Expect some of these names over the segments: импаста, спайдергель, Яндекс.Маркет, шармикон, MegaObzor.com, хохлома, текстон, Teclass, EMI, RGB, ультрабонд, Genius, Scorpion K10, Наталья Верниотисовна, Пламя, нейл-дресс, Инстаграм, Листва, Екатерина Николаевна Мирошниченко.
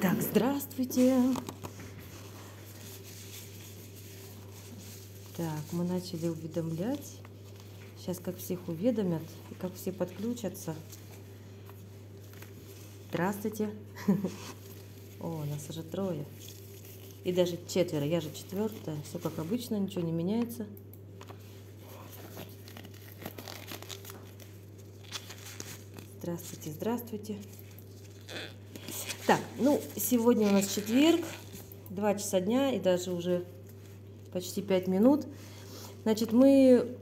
Так, здравствуйте. Так, мы начали уведомлять. Сейчас как всех уведомят и как все подключатся. Здравствуйте. О, нас уже трое. И даже четверо. Я же четвертая. Все как обычно, ничего не меняется. Здравствуйте, здравствуйте. Так, ну, сегодня у нас четверг, 2 часа дня и даже уже почти 5 минут. Значит, мы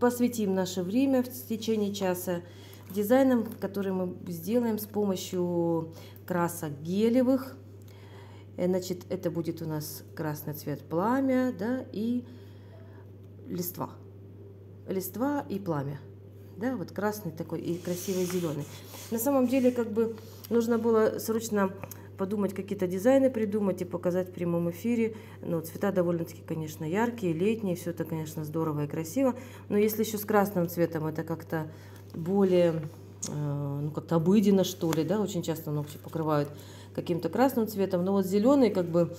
посвятим наше время в течение часа дизайнам, которые мы сделаем с помощью красок гелевых. Значит, это будет у нас красный цвет пламя, да, и листва. Листва и пламя. Да, вот красный такой и красивый зеленый. На самом деле, как бы нужно было срочно подумать, какие-то дизайны придумать и показать в прямом эфире. Но цвета довольно-таки, конечно, яркие, летние, все это, конечно, здорово и красиво. Но если еще с красным цветом, это как-то более, ну, как-то обыденно, что ли, да, очень часто ногти покрывают каким-то красным цветом. Но вот зеленый, как бы,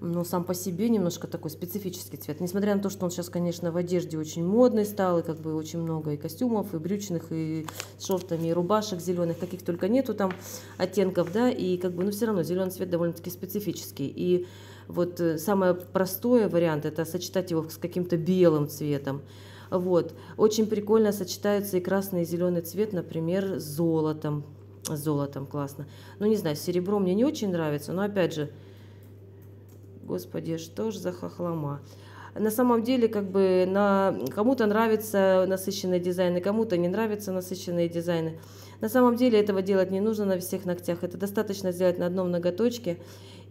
ну, сам по себе немножко такой специфический цвет. Несмотря на то, что он сейчас, конечно, в одежде очень модный стал, и как бы очень много и костюмов, и брючных, и с шортами, и рубашек зеленых, каких только нету там оттенков, да, и как бы, ну, все равно зеленый цвет довольно-таки специфический. И вот самый простой вариант – это сочетать его с каким-то белым цветом. Вот. Очень прикольно сочетаются и красный, и зеленый цвет, например, с золотом. С золотом классно. Ну, не знаю, серебро мне не очень нравится, но, опять же, господи, что ж за хохлома. На самом деле, как бы, кому-то нравятся насыщенные дизайны, кому-то не нравятся насыщенные дизайны. На самом деле этого делать не нужно на всех ногтях. Это достаточно сделать на одном ноготочке.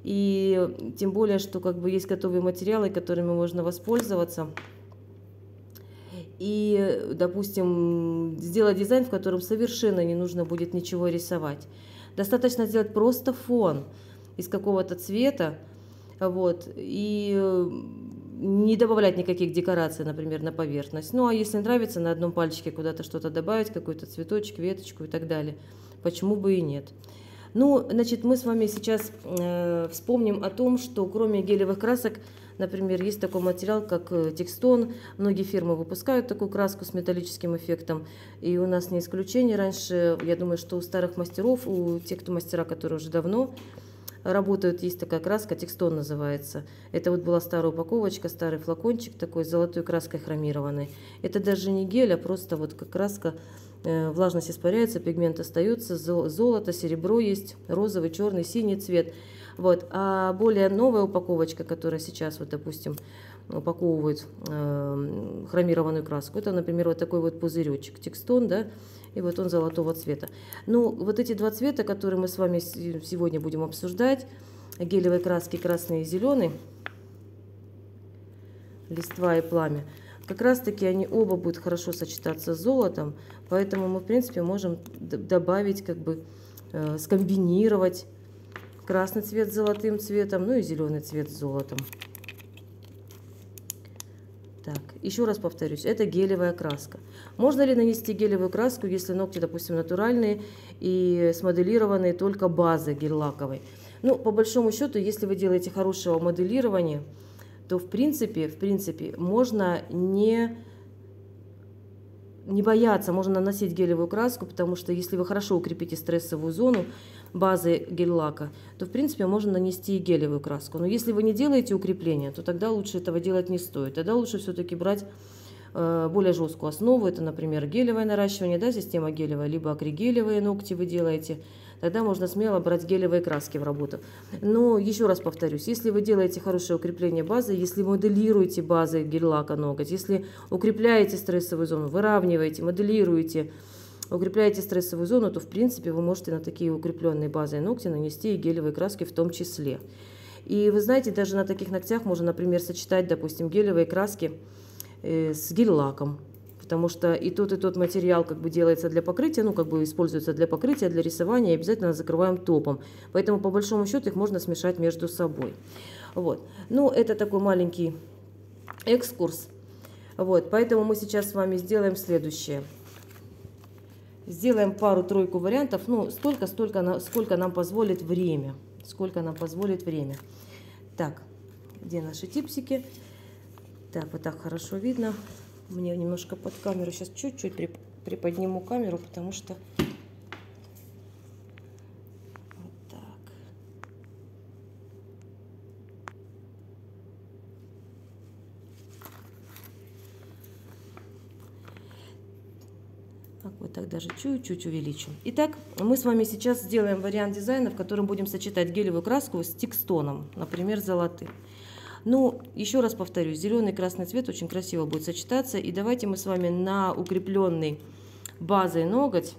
И тем более, что как бы есть готовые материалы, которыми можно воспользоваться. И, допустим, сделать дизайн, в котором совершенно не нужно будет ничего рисовать. Достаточно сделать просто фон из какого-то цвета. Вот, и не добавлять никаких декораций, например, на поверхность. Ну, а если нравится, на одном пальчике куда-то что-то добавить, какой-то цветочек, веточку и так далее. Почему бы и нет? Ну, значит, мы с вами сейчас вспомним о том, что кроме гелевых красок, например, есть такой материал, как текстон. Многие фирмы выпускают такую краску с металлическим эффектом. И у нас не исключение. Раньше, я думаю, что у старых мастеров, у тех, кто мастера, которые уже давно работают, есть такая краска, текстон называется. Это вот была старая упаковочка, старый флакончик такой с золотой краской хромированной. Это даже не гель, а просто вот как краска, влажность испаряется, пигмент остается, золото, серебро есть, розовый, черный, синий цвет. Вот. А более новая упаковочка, которая сейчас, вот, допустим, упаковывают хромированную краску, это, например, вот такой вот пузыречек, текстон, да, и вот он золотого цвета. Ну, вот эти два цвета, которые мы с вами сегодня будем обсуждать, гелевые краски красный и зеленый, листва и пламя, как раз-таки они оба будут хорошо сочетаться с золотом, поэтому мы, в принципе, можем добавить, как бы, скомбинировать красный цвет с золотым цветом, ну и зеленый цвет с золотом. Так, еще раз повторюсь, это гелевая краска. Можно ли нанести гелевую краску, если ногти, допустим, натуральные и смоделированные только базы гель-лаковой? Ну, по большому счету, если вы делаете хорошего моделирования, то, в принципе, можно не бояться, можно наносить гелевую краску, потому что если вы хорошо укрепите стрессовую зону базы гель-лака, то, в принципе, можно нанести и гелевую краску. Но если вы не делаете укрепления, то тогда лучше этого делать не стоит. Тогда лучше все-таки брать более жесткую основу. Это, например, гелевое наращивание, да, система гелевая, либо акригелевые ногти вы делаете. Тогда можно смело брать гелевые краски в работу. Но еще раз повторюсь, если вы делаете хорошее укрепление базы, если моделируете базы гель-лака ноготь, если укрепляете стрессовую зону, выравниваете, моделируете, укрепляете стрессовую зону, то, в принципе, вы можете на такие укрепленные базы и ногти нанести и гелевые краски в том числе. И вы знаете, даже на таких ногтях можно, например, сочетать, допустим, гелевые краски с гель-лаком, потому что и тот материал как бы делается для покрытия, ну, как бы используется для покрытия, для рисования, и обязательно закрываем топом. Поэтому, по большому счету, их можно смешать между собой. Вот. Ну, это такой маленький экскурс. Вот. Поэтому мы сейчас с вами сделаем следующее. Сделаем пару-тройку вариантов, ну, столько, сколько нам позволит время. Так, где наши типсики? Так, вот так хорошо видно. Мне немножко под камеру, сейчас чуть-чуть приподниму камеру, потому что... Вот так. Так, вот так даже чуть-чуть увеличим. Итак, мы с вами сейчас сделаем вариант дизайна, в котором будем сочетать гелевую краску с текстоном, например, золотым. Ну, еще раз повторюсь, зеленый и красный цвет очень красиво будет сочетаться. И давайте мы с вами на укрепленный базой ноготь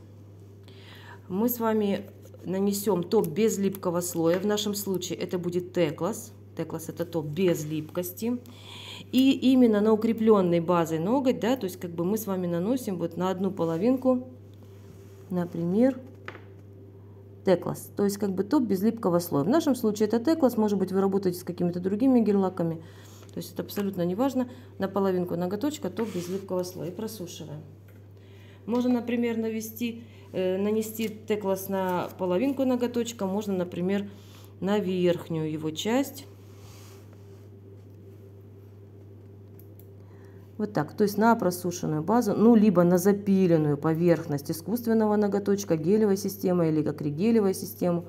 мы с вами нанесем топ без липкого слоя. В нашем случае это будет Teclass. Teclass — это топ без липкости. И именно на укрепленный базой ноготь, да, то есть как бы мы с вами наносим вот на одну половинку, например, Teclass, то есть как бы топ без липкого слоя. В нашем случае это Teclass, может быть, вы работаете с какими-то другими гель-лаками, то есть это абсолютно не важно. На половинку ноготочка топ без липкого слоя и просушиваем. Можно, например, нанести Teclass на половинку ноготочка, можно, например, на верхнюю его часть. Вот так, то есть на просушенную базу, ну, либо на запиленную поверхность искусственного ноготочка, гелевой системы или акригелевой систему.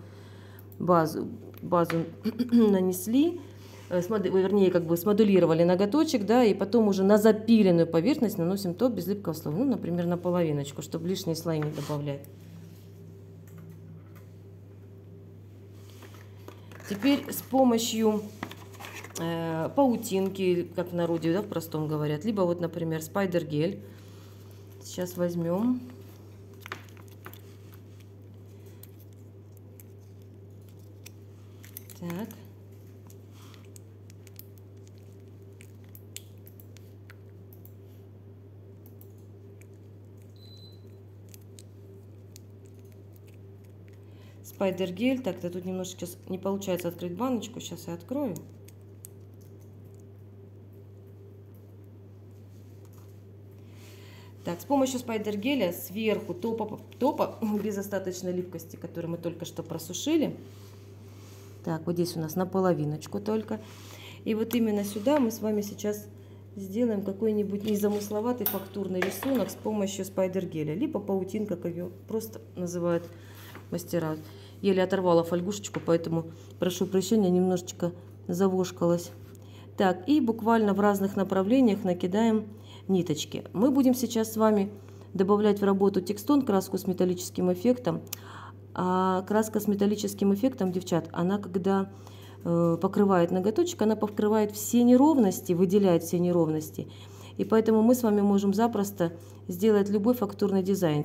Базу нанесли, вернее, как бы смоделировали ноготочек, да, и потом уже на запиленную поверхность наносим топ без липкого слоя, ну, например, на половиночку, чтобы лишние слои не добавлять. Теперь с помощью... паутинки, как в народе, да, в простом говорят, либо вот, например, спайдергель. Сейчас возьмем. Так. Спайдергель. Так-то тут немножечко не получается открыть баночку, сейчас я открою. Так, с помощью спайдергеля сверху топа без остаточной липкости, которую мы только что просушили. Так, вот здесь у нас на половиночку только. И вот именно сюда мы с вами сейчас сделаем какой-нибудь незамысловатый фактурный рисунок с помощью спайдергеля. Либо паутинка, как ее просто называют мастера. Еле оторвала фольгушечку, поэтому, прошу прощения, немножечко завошкалась. Так, и буквально в разных направлениях накидаем ниточки. Мы будем сейчас с вами добавлять в работу текстон, краску с металлическим эффектом. А краска с металлическим эффектом, девчат, она когда покрывает ноготочек, она покрывает все неровности, выделяет все неровности. И поэтому мы с вами можем запросто сделать любой фактурный дизайн.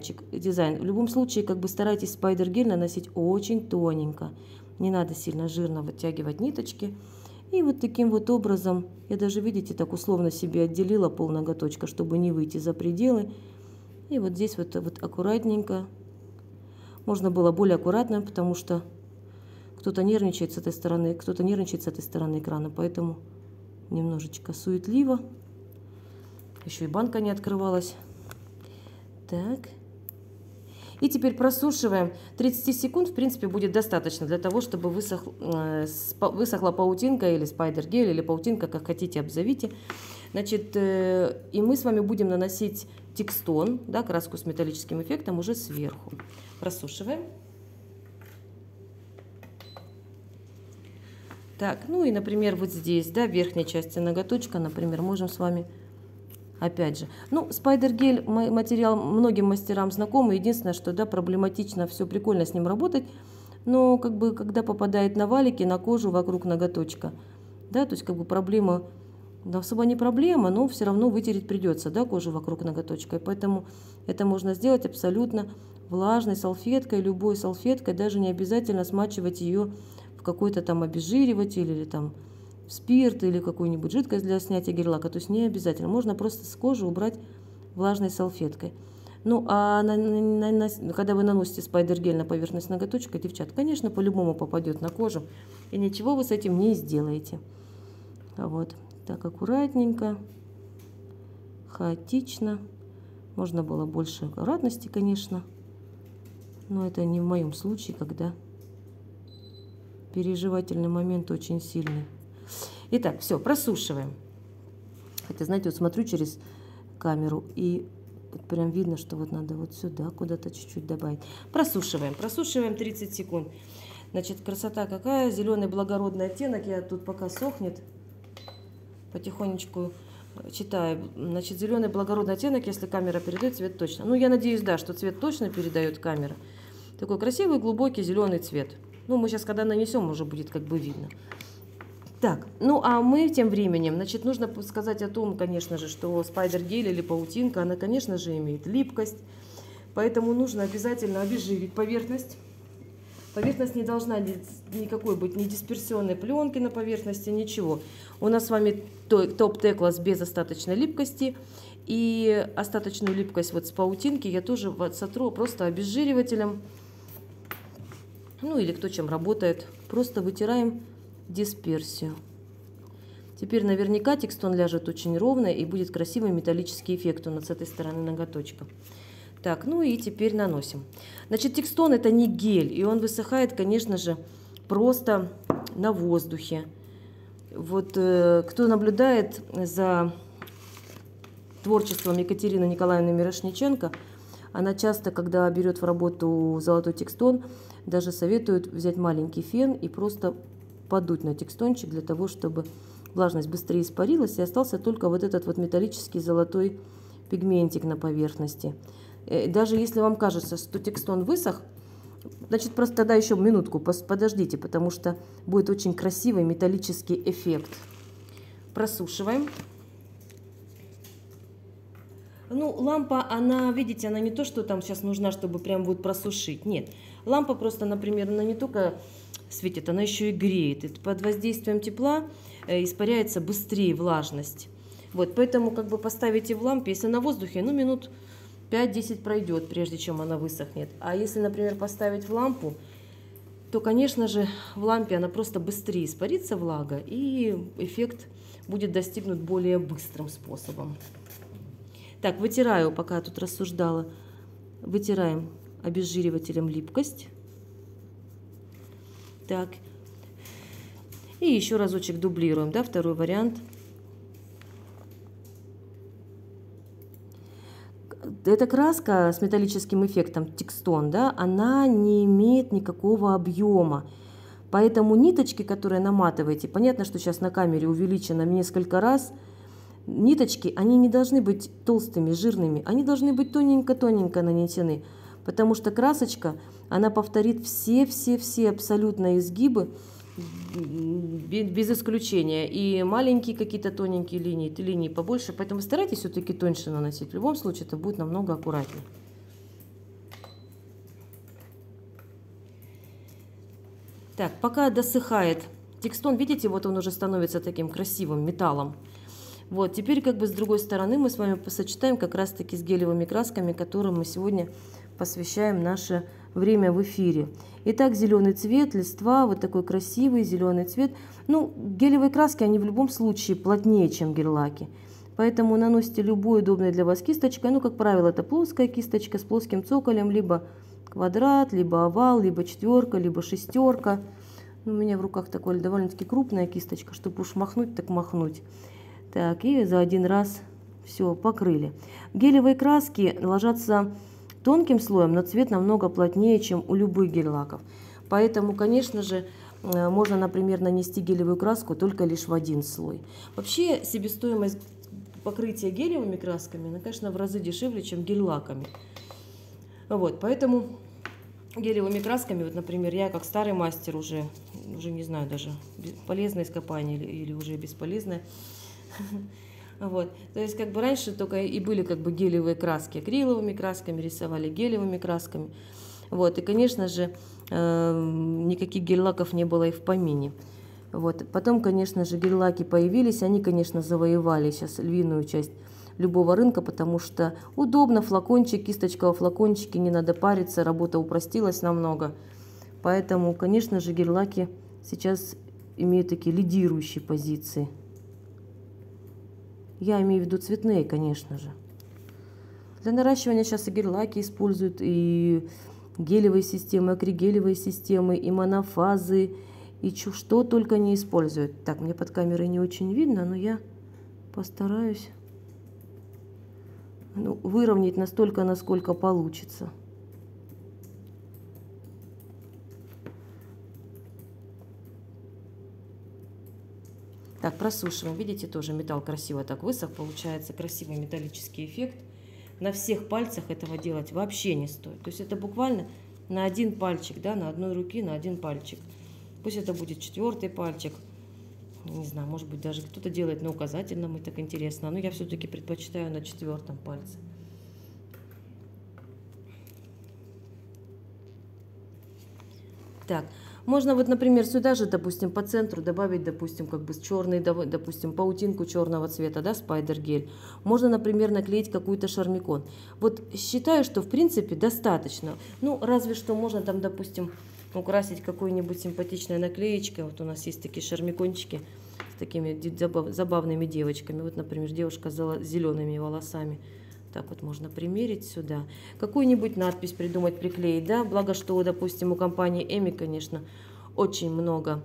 В любом случае, как бы старайтесь спайдергель наносить очень тоненько. Не надо сильно жирно вытягивать ниточки. И вот таким вот образом, я даже, видите, так условно себе отделила пол ноготочка, чтобы не выйти за пределы. И вот здесь вот аккуратненько. Можно было более аккуратно, потому что кто-то нервничает с этой стороны, кто-то нервничает с этой стороны экрана, поэтому немножечко суетливо. Еще и банка не открывалась. Так. И теперь просушиваем. 30 секунд, в принципе, будет достаточно для того, чтобы высохла паутинка или спайдергель, или паутинка, как хотите, обзовите. Значит, и мы с вами будем наносить текстон, да, краску с металлическим эффектом, уже сверху. Просушиваем. Так, ну и, например, вот здесь, да, в верхней части ноготочка, например, можем с вами... Опять же, ну, спайдергель материал многим мастерам знакомый. Единственное, что, да, проблематично, все прикольно с ним работать, но как бы когда попадает на валики, на кожу вокруг ноготочка, да, то есть как бы проблема, да, особо не проблема, но все равно вытереть придется, да, кожу вокруг ноготочка. И поэтому это можно сделать абсолютно влажной салфеткой, любой салфеткой, даже не обязательно смачивать ее в какой-то там обезжириватель или там... спирт или какую-нибудь жидкость для снятия гель-лака, то есть не обязательно, можно просто с кожи убрать влажной салфеткой. Ну, а когда вы наносите спайдергель на поверхность ноготочка, девчат, конечно, по-любому попадет на кожу, и ничего вы с этим не сделаете. Вот, так аккуратненько, хаотично, можно было больше аккуратности, конечно. Но это не в моем случае, когда переживательный момент очень сильный. Итак, все, просушиваем. Хотя, знаете, вот смотрю через камеру, и вот прям видно, что вот надо вот сюда куда-то чуть-чуть добавить. Просушиваем, просушиваем 30 секунд. Значит, красота какая, зеленый благородный оттенок. Я тут пока сохнет, потихонечку читаю. Значит, зеленый благородный оттенок, если камера передает цвет точно. Ну, я надеюсь, да, что цвет точно передает камера. Такой красивый, глубокий зеленый цвет. Ну, мы сейчас, когда нанесем, уже будет как бы видно. Так, ну а мы тем временем, значит, нужно сказать о том, конечно же, что спайдергель или паутинка, она, конечно же, имеет липкость. Поэтому нужно обязательно обезжирить поверхность. Поверхность не должна никакой быть, ни дисперсионной пленки на поверхности, ничего. У нас с вами топ Teclass без остаточной липкости. И остаточную липкость вот с паутинки я тоже сотру просто обезжиривателем. Ну или кто чем работает. Просто вытираем дисперсию. Теперь наверняка текстон ляжет очень ровно и будет красивый металлический эффект у нас с этой стороны ноготочка. Так, ну и теперь наносим. Значит, текстон это не гель, и он высыхает, конечно же, просто на воздухе. Вот кто наблюдает за творчеством Екатерины Николаевны Мирошниченко, она часто, когда берет в работу золотой текстон, даже советует взять маленький фен и просто подуть на текстончик для того, чтобы влажность быстрее испарилась и остался только вот этот вот металлический золотой пигментик на поверхности. Даже если вам кажется, что текстон высох, значит, просто тогда еще минутку подождите, потому что будет очень красивый металлический эффект. Просушиваем. Ну, лампа, она, видите, она не то, что там сейчас нужна, чтобы прям вот просушить. Нет, лампа просто, например, она не только светит, она еще и греет. И под воздействием тепла испаряется быстрее влажность. Вот, поэтому как бы поставите в лампе, если на воздухе, ну, минут 5-10 пройдет, прежде чем она высохнет. А если, например, поставить в лампу, то, конечно же, в лампе она просто быстрее испарится, влага, и эффект будет достигнут более быстрым способом. Так, вытираю, пока тут рассуждала. Вытираем обезжиривателем липкость. Так. И еще разочек дублируем, да, второй вариант. Эта краска с металлическим эффектом текстон, да, она не имеет никакого объема. Поэтому ниточки, которые наматываете, понятно, что сейчас на камере увеличено в несколько раз, ниточки, они не должны быть толстыми, жирными, они должны быть тоненько-тоненько нанесены, потому что красочка, она повторит все-все-все абсолютно изгибы, без исключения, и маленькие какие-то тоненькие линии, линии побольше, поэтому старайтесь все-таки тоньше наносить, в любом случае это будет намного аккуратнее. Так, пока досыхает текстон, видите, вот он уже становится таким красивым металлом. Вот, теперь как бы с другой стороны мы с вами посочетаем как раз-таки с гелевыми красками, которым мы сегодня посвящаем наше время в эфире. Итак, зеленый цвет, листва, вот такой красивый зеленый цвет. Ну, гелевые краски, они в любом случае плотнее, чем гель-лаки. Поэтому наносите любой удобной для вас кисточкой. Ну, как правило, это плоская кисточка с плоским цоколем, либо квадрат, либо овал, либо четверка, либо шестерка. У меня в руках такая довольно-таки крупная кисточка, чтобы уж махнуть, так махнуть. Так, и за один раз все, покрыли. Гелевые краски ложатся тонким слоем, но цвет намного плотнее, чем у любых гель-лаков. Поэтому, конечно же, можно, например, нанести гелевую краску только лишь в один слой. Вообще, себестоимость покрытия гелевыми красками, она, конечно, в разы дешевле, чем гель-лаками. Вот, поэтому гелевыми красками, вот, например, я как старый мастер уже не знаю даже, полезное ископание или уже бесполезное. Вот. То есть как бы раньше только и были как бы гелевые краски, акриловыми красками рисовали, гелевыми красками. Вот. И, конечно же, никаких гель-лаков не было и в помине. Вот. Потом, конечно же, гель-лаки появились, они, конечно, завоевали сейчас львиную часть любого рынка, потому что удобно, флакончик, кисточка во флакончике, не надо париться, работа упростилась намного. Поэтому, конечно же, гель-лаки сейчас имеют такие лидирующие позиции. Я имею в виду цветные, конечно же. Для наращивания сейчас и гель-лаки используют, и гелевые системы, акригелевые системы, и монофазы, и что только не используют. Так, мне под камерой не очень видно, но я постараюсь выровнять настолько, насколько получится. Так, просушиваем. Видите, тоже металл красиво так высох. Получается красивый металлический эффект. На всех пальцах этого делать вообще не стоит. То есть это буквально на один пальчик, да, на одной руке, на один пальчик. Пусть это будет четвертый пальчик. Не знаю, может быть, даже кто-то делает на указательном, и так интересно. Но я все-таки предпочитаю на четвертом пальце. Так, можно вот, например, сюда же, допустим, по центру добавить, допустим, как бы черный, допустим, паутинку черного цвета, да, спайдергель. Можно, например, наклеить какую-то шармикон. Вот считаю, что, в принципе, достаточно. Ну, разве что можно там, допустим, украсить какой-нибудь симпатичной наклеечкой. Вот у нас есть такие шармикончики с такими забавными девочками. Вот, например, девушка с зелеными волосами. Так вот можно примерить сюда. Какую-нибудь надпись придумать, приклеить, да. Благо, что, допустим, у компании EMI, конечно, очень много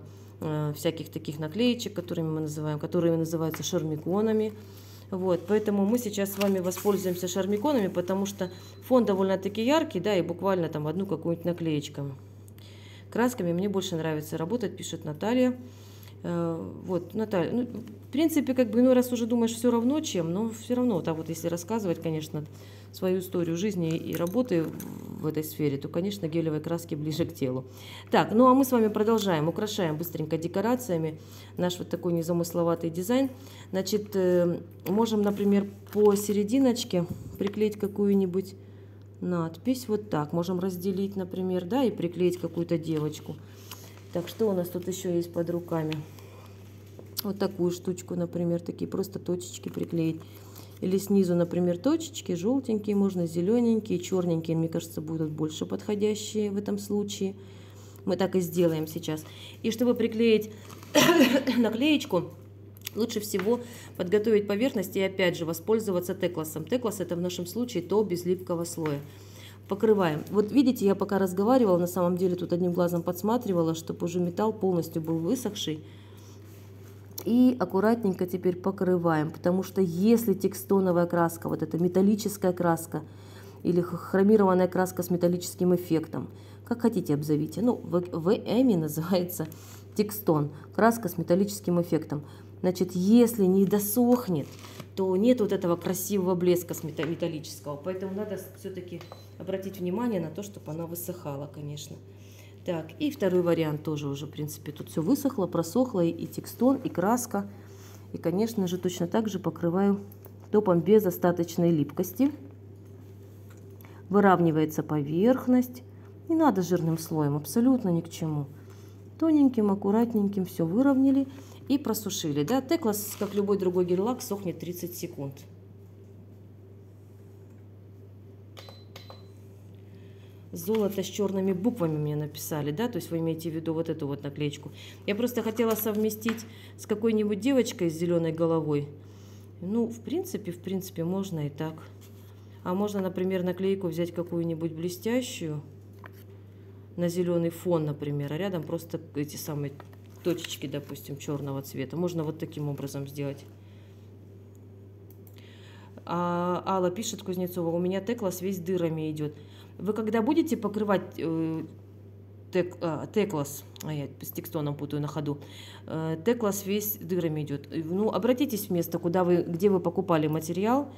всяких таких наклеечек, которые называются шармиконами. Вот, поэтому мы сейчас с вами воспользуемся шармиконами, потому что фон довольно-таки яркий, да, и буквально там одну какую-нибудь наклеечку. Красками мне больше нравится работать, пишет Наталья. Вот, Наталья, ну, в принципе, как бы, ну, раз уже думаешь, все равно чем, но все равно, так вот, если рассказывать, конечно, свою историю жизни и работы в этой сфере, то, конечно, гелевые краски ближе к телу. Так, ну, а мы с вами продолжаем, украшаем быстренько декорациями наш вот такой незамысловатый дизайн. Значит, можем, например, по серединочке приклеить какую-нибудь надпись, вот так, можем разделить, например, да, и приклеить какую-то девочку. Так, что у нас тут еще есть под руками? Вот такую штучку, например, такие просто точечки приклеить. Или снизу, например, точечки желтенькие, можно зелененькие, черненькие, мне кажется, будут больше подходящие в этом случае. Мы так и сделаем сейчас. И чтобы приклеить наклеечку, лучше всего подготовить поверхность и опять же воспользоваться Teclass'ом. Teclass — это в нашем случае то без липкого слоя. Покрываем. Вот видите, я пока разговаривала, на самом деле тут одним глазом подсматривала, чтобы уже металл полностью был высохший. И аккуратненько теперь покрываем, потому что если текстоновая краска, вот эта металлическая краска или хромированная краска с металлическим эффектом, как хотите обзовите, ну, в EMI называется текстон, краска с металлическим эффектом. Значит, если не досохнет, то нет вот этого красивого блеска металлического. Поэтому надо все-таки обратить внимание на то, чтобы она высыхала, конечно. Так, и второй вариант тоже уже, в принципе, тут все высохло, просохло, и текстон, и краска. И, конечно же, точно так же покрываю топом без остаточной липкости. Выравнивается поверхность. Не надо жирным слоем, абсолютно ни к чему. Тоненьким, аккуратненьким все выровняли. И просушили. Да? Teclass, как любой другой гель-лак, сохнет 30 секунд. Золото с черными буквами мне написали, да, то есть вы имеете в виду вот эту вот наклеечку. Я просто хотела совместить с какой-нибудь девочкой с зеленой головой. Ну, в принципе, можно и так. А можно, например, наклейку взять какую-нибудь блестящую на зеленый фон, например, а рядом просто эти самые точечки, допустим, черного цвета. Можно вот таким образом сделать. А Алла пишет, Кузнецова, у меня Teclass весь дырами идет. Вы когда будете покрывать Teclass, я с текстоном путаю на ходу, Teclass весь дырами идет. Ну, обратитесь в место, где вы покупали материал.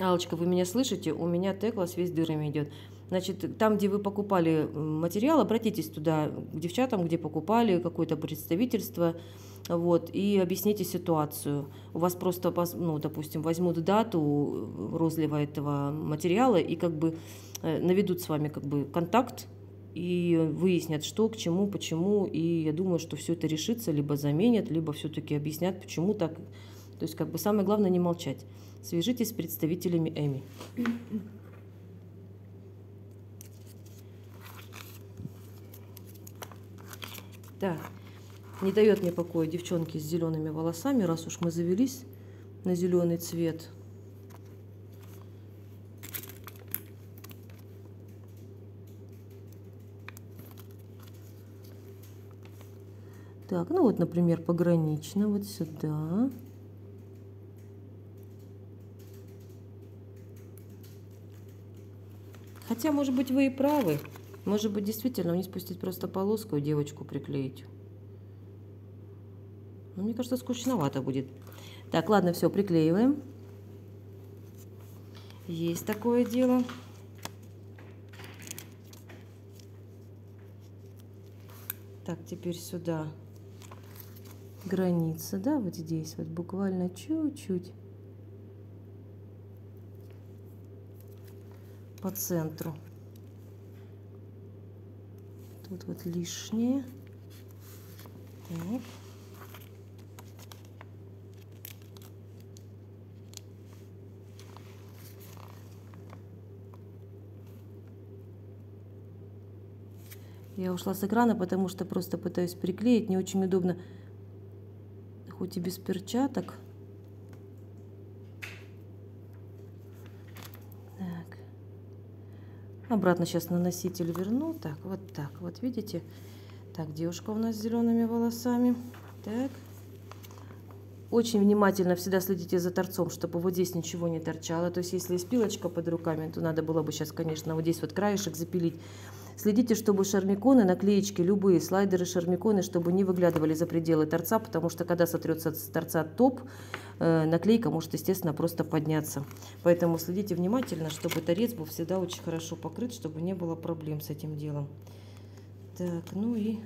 Аллочка, вы меня слышите? У меня Teclass весь дырами идет. Значит, там, где вы покупали материал, обратитесь туда к девчатам, где покупали, какое-то представительство, вот, и объясните ситуацию. У вас просто, ну, допустим, возьмут дату розлива этого материала и как бы наведут с вами как бы контакт и выяснят, что, к чему, почему. И я думаю, что все это решится, либо заменят, либо все-таки объяснят, почему так. То есть как бы самое главное не молчать. Свяжитесь с представителями EMI. Так, не дает мне покоя девчонки с зелеными волосами, раз уж мы завелись на зеленый цвет. Так, ну вот, например, погранично вот сюда. Хотя, может быть, вы и правы. Может быть, действительно, вниз спустить просто полоску и девочку приклеить. Но мне кажется, скучновато будет. Так, ладно, все, приклеиваем. Есть такое дело. Так, теперь сюда граница, да, вот здесь, вот буквально чуть-чуть по центру. Тут вот лишнее. Так. Я ушла с экрана, потому что просто пытаюсь приклеить. Не очень удобно, хоть и без перчаток. Так. Обратно сейчас на носитель верну. Так, вот видите. Так, девушка у нас с зелеными волосами. Так. Очень внимательно всегда следите за торцом, чтобы вот здесь ничего не торчало. То есть, если есть пилочка под руками, то надо было бы сейчас, конечно, вот здесь вот краешек запилить. Следите, чтобы шармиконы, наклеечки, любые слайдеры, шармиконы, чтобы не выглядывали за пределы торца, потому что когда сотрется с торца топ, наклейка может, естественно, просто подняться. Поэтому следите внимательно, чтобы торец был всегда очень хорошо покрыт, чтобы не было проблем с этим делом. Так, ну и...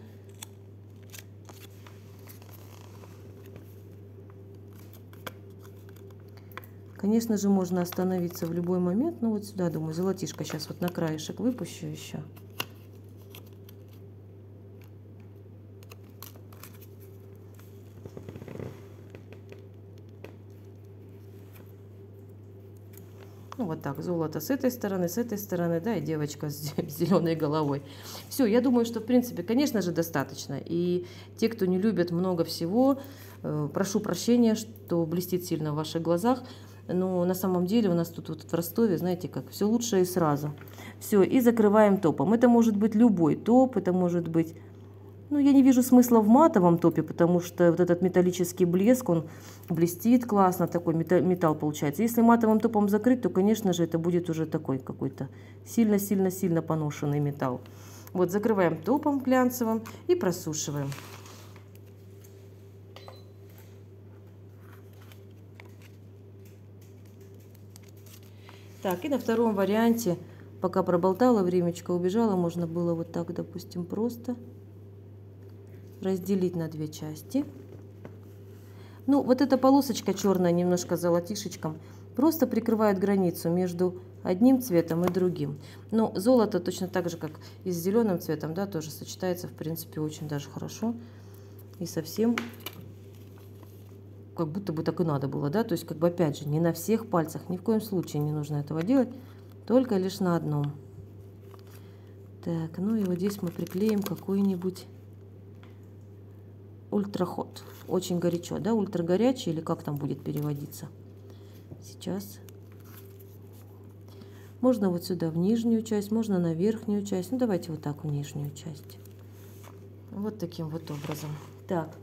Конечно же, можно остановиться в любой момент. Ну, вот сюда, думаю, золотишко сейчас вот на краешек выпущу еще. Ну, вот так, золото с этой стороны, да, и девочка с зеленой головой. Все, я думаю, что, в принципе, конечно же, достаточно. И те, кто не любит много всего, прошу прощения, что блестит сильно в ваших глазах. Но на самом деле у нас тут вот в Ростове, знаете как, все лучше и сразу. Все, и закрываем топом. Это может быть любой топ, это может быть... Ну, я не вижу смысла в матовом топе, потому что вот этот металлический блеск, он блестит классно, такой металл получается. Если матовым топом закрыть, то, конечно же, это будет уже такой какой-то сильно-сильно-сильно поношенный металл. Вот, закрываем топом глянцевым и просушиваем. Так, и на втором варианте, пока проболтала, времечко убежало, можно было вот так, допустим, просто... разделить на две части. Ну, вот эта полосочка черная, немножко золотишечком, просто прикрывает границу между одним цветом и другим. Но золото точно так же, как и с зеленым цветом, да, тоже сочетается, в принципе, очень даже хорошо. И совсем как будто бы так и надо было, да, то есть, как бы, опять же, не на всех пальцах, ни в коем случае не нужно этого делать, только лишь на одном. Так, ну и вот здесь мы приклеим какой-нибудь ультраход, очень горячо, да, ультра горячий, или как там будет переводиться сейчас. Можно вот сюда в нижнюю часть, можно на верхнюю часть. Ну, давайте вот так в нижнюю часть. Вот таким вот образом. Так,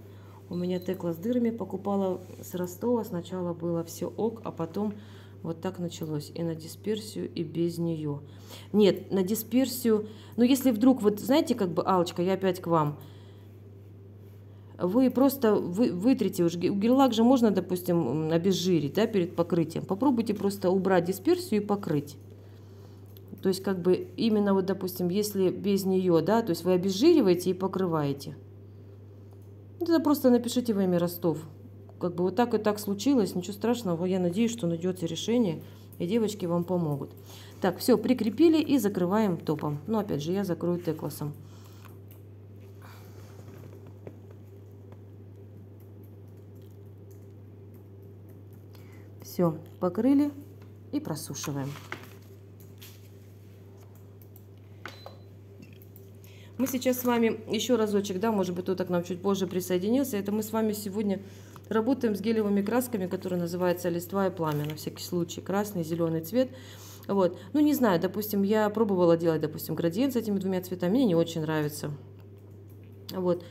у меня Teclass с дырами, покупала с Ростова. Сначала было все ок, а потом вот так началось. И на дисперсию, и без нее. Нет, на дисперсию, но если вдруг, вот знаете, как бы, Алочка, я опять к вам. Вы просто вытрите, гель-лак же можно, допустим, обезжирить, да, перед покрытием. Попробуйте просто убрать дисперсию и покрыть. То есть, как бы, именно вот, допустим, если без нее, да, то есть вы обезжириваете и покрываете. Тогда просто напишите в EMI Ростов. Как бы вот так и так случилось, ничего страшного. Я надеюсь, что найдется решение, и девочки вам помогут. Так, все, прикрепили и закрываем топом. Но, опять же, я закрою Teclass'ом. Все, покрыли и просушиваем. Мы сейчас с вами еще разочек, да, может быть, кто-то к нам чуть позже присоединился. Это мы с вами сегодня работаем с гелевыми красками, которые называются листва и пламя, на всякий случай. Красный, зеленый цвет. Вот. Ну, не знаю, допустим, я пробовала делать, допустим, градиент с этими двумя цветами, мне не очень нравится. Вот.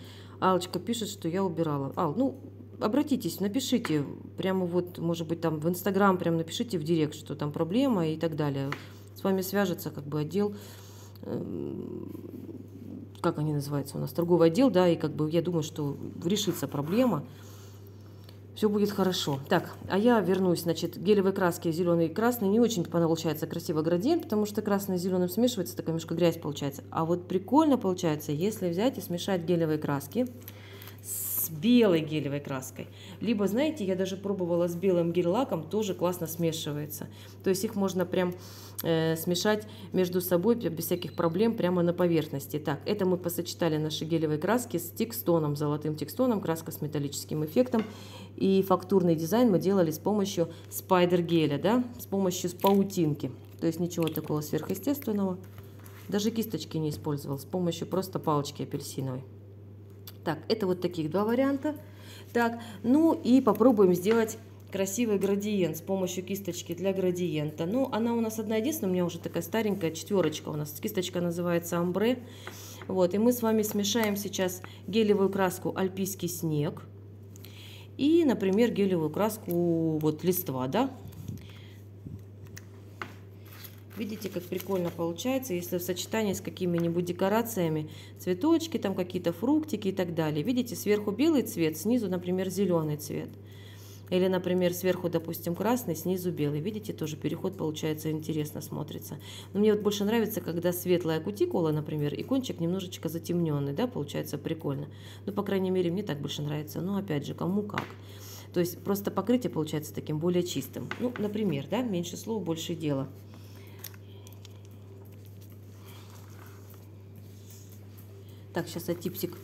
Аллочка пишет, что я убирала. Ал, ну, обратитесь, напишите, прямо вот, может быть, там в Инстаграм, прям напишите в директ, что там проблема и так далее. С вами свяжется как бы отдел, как они называются у нас, торговый отдел, да, и как бы я думаю, что решится проблема. Все будет хорошо. Так, а я вернусь, значит, гелевые краски, зеленый и красный, не очень получается красиво градиент, потому что красный с зеленым смешивается, такая немножко грязь получается. А вот прикольно получается, если взять и смешать гелевые краски с белой гелевой краской. Либо, знаете, я даже пробовала с белым гель-лаком, тоже классно смешивается. То есть их можно прям смешать между собой без всяких проблем прямо на поверхности. Так, это мы посочетали наши гелевые краски с текстоном, золотым текстоном, краска с металлическим эффектом. И фактурный дизайн мы делали с помощью спайдергеля, да, с помощью паутинки. То есть ничего такого сверхъестественного. Даже кисточки не использовал, с помощью просто палочки апельсиновой. Так, это вот таких два варианта. Так, ну и попробуем сделать красивый градиент с помощью кисточки для градиента. Ну, она у нас одна единственная, у меня уже такая старенькая четверочка у нас. Кисточка называется амбре. Вот, и мы с вами смешаем сейчас гелевую краску «Альпийский снег». И, например, гелевую краску вот листва, да? Видите, как прикольно получается, если в сочетании с какими-нибудь декорациями, цветочки, там какие-то фруктики и так далее. Видите, сверху белый цвет, снизу, например, зеленый цвет. Или, например, сверху, допустим, красный, снизу белый. Видите, тоже переход получается, интересно смотрится. Но мне вот больше нравится, когда светлая кутикула, например, и кончик немножечко затемненный, да, получается прикольно. Ну, по крайней мере, мне так больше нравится. Но, опять же, кому как. То есть просто покрытие получается таким более чистым. Ну, например, да, меньше слов, больше дела. Так, сейчас я типсик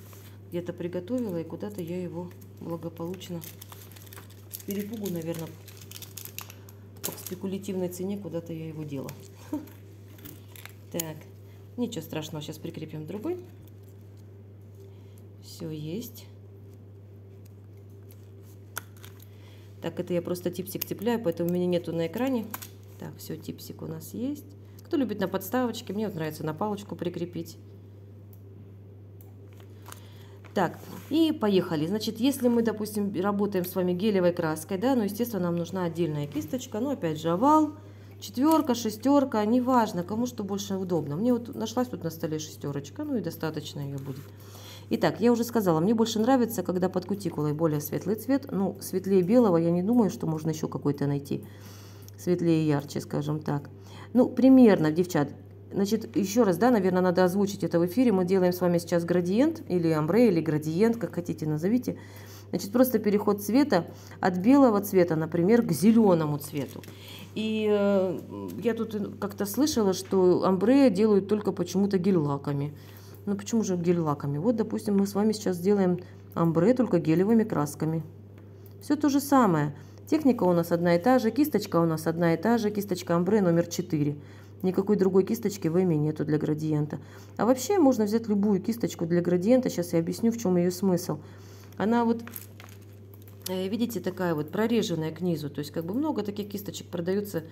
где-то приготовила, и куда-то я его благополучно... Перепугу, наверное, по спекулятивной цене куда-то я его делала. Так, ничего страшного, сейчас прикрепим другой. Все есть. Так, это я просто типсик цепляю, поэтому у меня нету на экране. Так, все, типсик у нас есть. Кто любит на подставочке, мне вот нравится на палочку прикрепить. Так, и поехали. Значит, если мы, допустим, работаем с вами гелевой краской, да, ну, естественно, нам нужна отдельная кисточка, ну, опять же, овал, четверка, шестерка, неважно, кому что больше удобно. Мне вот нашлась тут на столе шестерочка, ну, и достаточно ее будет. Итак, я уже сказала, мне больше нравится, когда под кутикулой более светлый цвет, ну, светлее белого, я не думаю, что можно еще какой-то найти, светлее и ярче, скажем так. Ну, примерно, девчат. Значит, еще раз, да, наверное, надо озвучить это в эфире. Мы делаем с вами сейчас градиент или амбре, или градиент, как хотите, назовите. Значит, просто переход цвета от белого цвета, например, к зеленому цвету. И я тут как-то слышала, что амбре делают только почему-то гель-лаками. Ну, почему же гель-лаками? Вот, допустим, мы с вами сейчас сделаем амбре только гелевыми красками. Все то же самое. Техника у нас одна и та же, кисточка у нас одна и та же, кисточка амбре номер 4. Никакой другой кисточки в EMI нету для градиента. А вообще можно взять любую кисточку для градиента. Сейчас я объясню, в чем ее смысл. Она вот, видите, такая вот прореженная к низу. То есть как бы много таких кисточек продается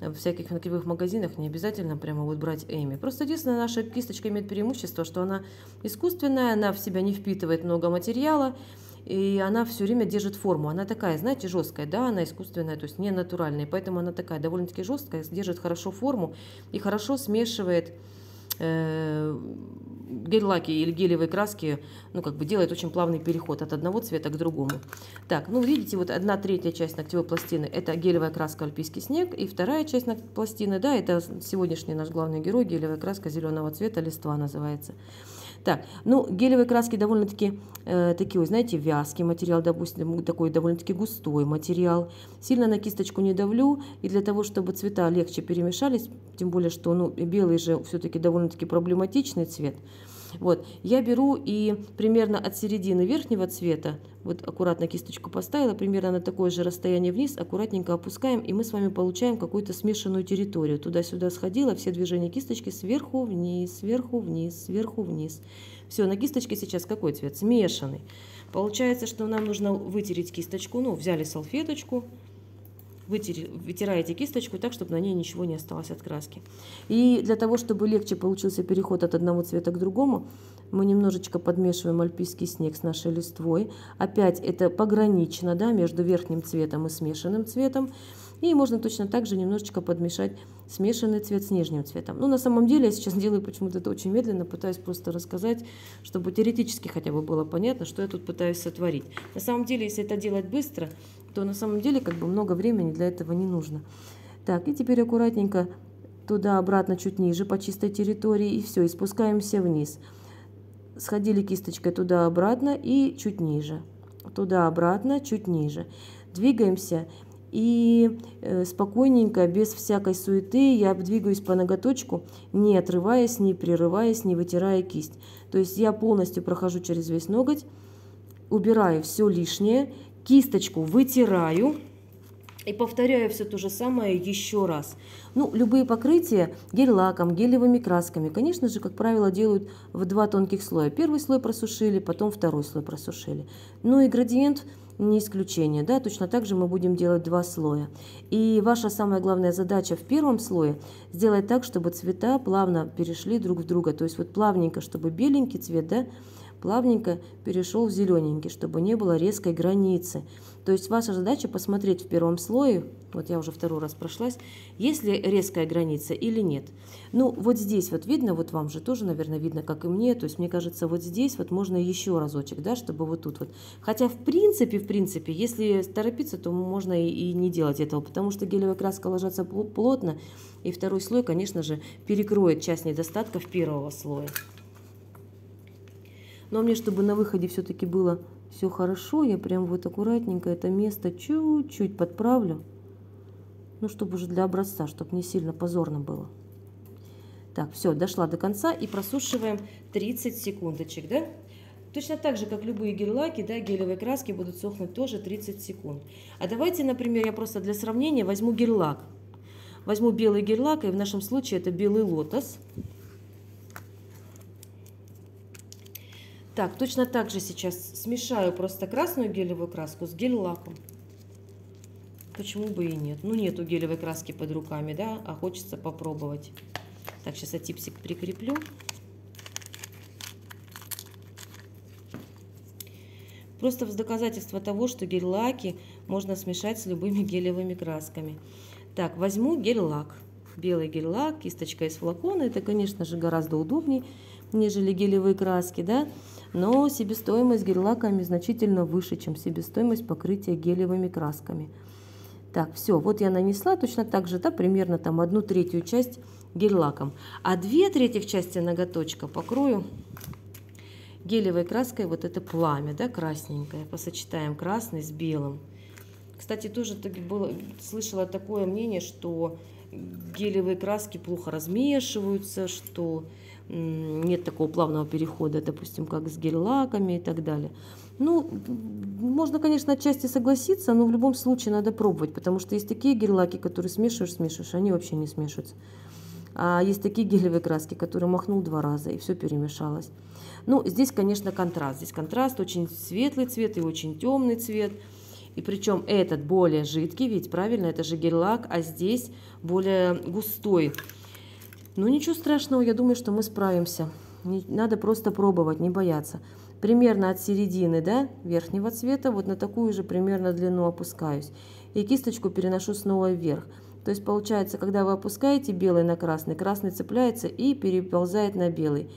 в всяких кривых магазинах. Не обязательно прямо вот брать EMI. Просто единственное, наша кисточка имеет преимущество, что она искусственная, она в себя не впитывает много материала. И она все время держит форму. Она такая, знаете, жесткая, да, она искусственная, то есть не натуральная. Поэтому она такая довольно-таки жесткая, держит хорошо форму и хорошо смешивает гель-лаки или гелевые краски. Ну, как бы делает очень плавный переход от одного цвета к другому. Так, ну, видите, вот 1/3 часть ногтевой пластины – это гелевая краска «Альпийский снег». И 2-я часть пластины, да, это сегодняшний наш главный герой, гелевая краска зеленого цвета, листва называется. Так, ну, гелевые краски довольно-таки такие, знаете, вязкий материал, допустим, такой довольно-таки густой материал. Сильно на кисточку не давлю, и для того, чтобы цвета легче перемешались, тем более, что, ну, белый же все-таки довольно-таки проблематичный цвет. Вот, я беру и примерно от середины верхнего цвета, вот аккуратно кисточку поставила, примерно на такое же расстояние вниз, аккуратненько опускаем, и мы с вами получаем какую-то смешанную территорию. Туда-сюда сходила, все движения кисточки сверху вниз, сверху вниз, сверху вниз. Все, на кисточке сейчас какой цвет? Смешанный. Получается, что нам нужно вытереть кисточку, ну, взяли салфеточку. Вытираете кисточку так, чтобы на ней ничего не осталось от краски. И для того, чтобы легче получился переход от одного цвета к другому, мы немножечко подмешиваем альпийский снег с нашей листвой. Опять это погранично, да, между верхним цветом и смешанным цветом. И можно точно так же немножечко подмешать смешанный цвет с нижним цветом. Но на самом деле я сейчас делаю почему-то это очень медленно, пытаюсь просто рассказать, чтобы теоретически хотя бы было понятно, что я тут пытаюсь сотворить. На самом деле, если это делать быстро, то на самом деле как бы много времени для этого не нужно. Так, и теперь аккуратненько туда-обратно чуть ниже по чистой территории, и все, и спускаемся вниз. Сходили кисточкой туда-обратно и чуть ниже. Туда-обратно, чуть ниже. Двигаемся. И спокойненько, без всякой суеты, я двигаюсь по ноготочку, не отрываясь, не прерываясь, не вытирая кисть. То есть я полностью прохожу через весь ноготь, убираю все лишнее, кисточку вытираю и повторяю все то же самое еще раз. Ну, любые покрытия гель-лаком, гелевыми красками, конечно же, как правило, делают в 2 тонких слоя. Первый слой просушили, потом второй слой просушили. Ну и градиент... не исключение, да, точно так же мы будем делать 2 слоя. И ваша самая главная задача в первом слое сделать так, чтобы цвета плавно перешли друг в друга, то есть вот плавненько, чтобы беленький цвет, да, плавненько перешел в зелененький, чтобы не было резкой границы. То есть ваша задача посмотреть в первом слое, вот я уже 2-й раз прошлась, есть ли резкая граница или нет. Ну вот здесь вот видно, вот вам же тоже, наверное, видно, как и мне, то есть мне кажется, вот здесь вот можно еще разочек, да, чтобы вот тут вот. Хотя в принципе, если торопиться, то можно и не делать этого, потому что гелевая краска ложится плотно, и 2-й слой, конечно же, перекроет часть недостатков 1-го слоя. Но мне, чтобы на выходе все-таки было все хорошо, я прям вот аккуратненько это место чуть-чуть подправлю. Ну, чтобы уже для образца, чтобы не сильно позорно было. Так, все, дошла до конца и просушиваем 30 секундочек, да? Точно так же, как любые гель-лаки, да, гелевые краски будут сохнуть тоже 30 секунд. А давайте, например, я просто для сравнения возьму гель-лак. Возьму белый гель-лак, и в нашем случае это белый лотос. Так, точно так же сейчас смешаю просто красную гелевую краску с гель-лаком. Почему бы и нет? Ну, нету гелевой краски под руками, да, а хочется попробовать. Так, сейчас я типсик прикреплю. Просто в доказательство того, что гель-лаки можно смешать с любыми гелевыми красками. Так, возьму гель-лак. Белый гель-лак, кисточка из флакона. Это, конечно же, гораздо удобнее, нежели гелевые краски, да. Но себестоимость гель-лаками значительно выше, чем себестоимость покрытия гелевыми красками. Так, все, вот я нанесла точно так же, да, примерно там 1/3 часть гель-лаком. А 2/3 части ноготочка покрою гелевой краской, вот это пламя, да, красненькое. Посочетаем красный с белым. Кстати, тоже слышала такое мнение, что гелевые краски плохо размешиваются, что... нет такого плавного перехода, допустим, как с гель-лаками и так далее. Ну, можно, конечно, отчасти согласиться, но в любом случае надо пробовать, потому что есть такие гель-лаки, которые смешиваешь, они вообще не смешиваются. А есть такие гелевые краски, которые махнул 2 раза, и все перемешалось. Ну, здесь, конечно, контраст. Здесь контраст очень светлый цвет и очень темный цвет. И причем этот более жидкий, ведь правильно, это же гель-лак, а здесь более густой. Ну, ничего страшного, я думаю, что мы справимся. Надо просто пробовать, не бояться. Примерно от середины, да, верхнего цвета, вот на такую же примерно длину опускаюсь. И кисточку переношу снова вверх. То есть, получается, когда вы опускаете белый на красный, красный цепляется и переползает на белый.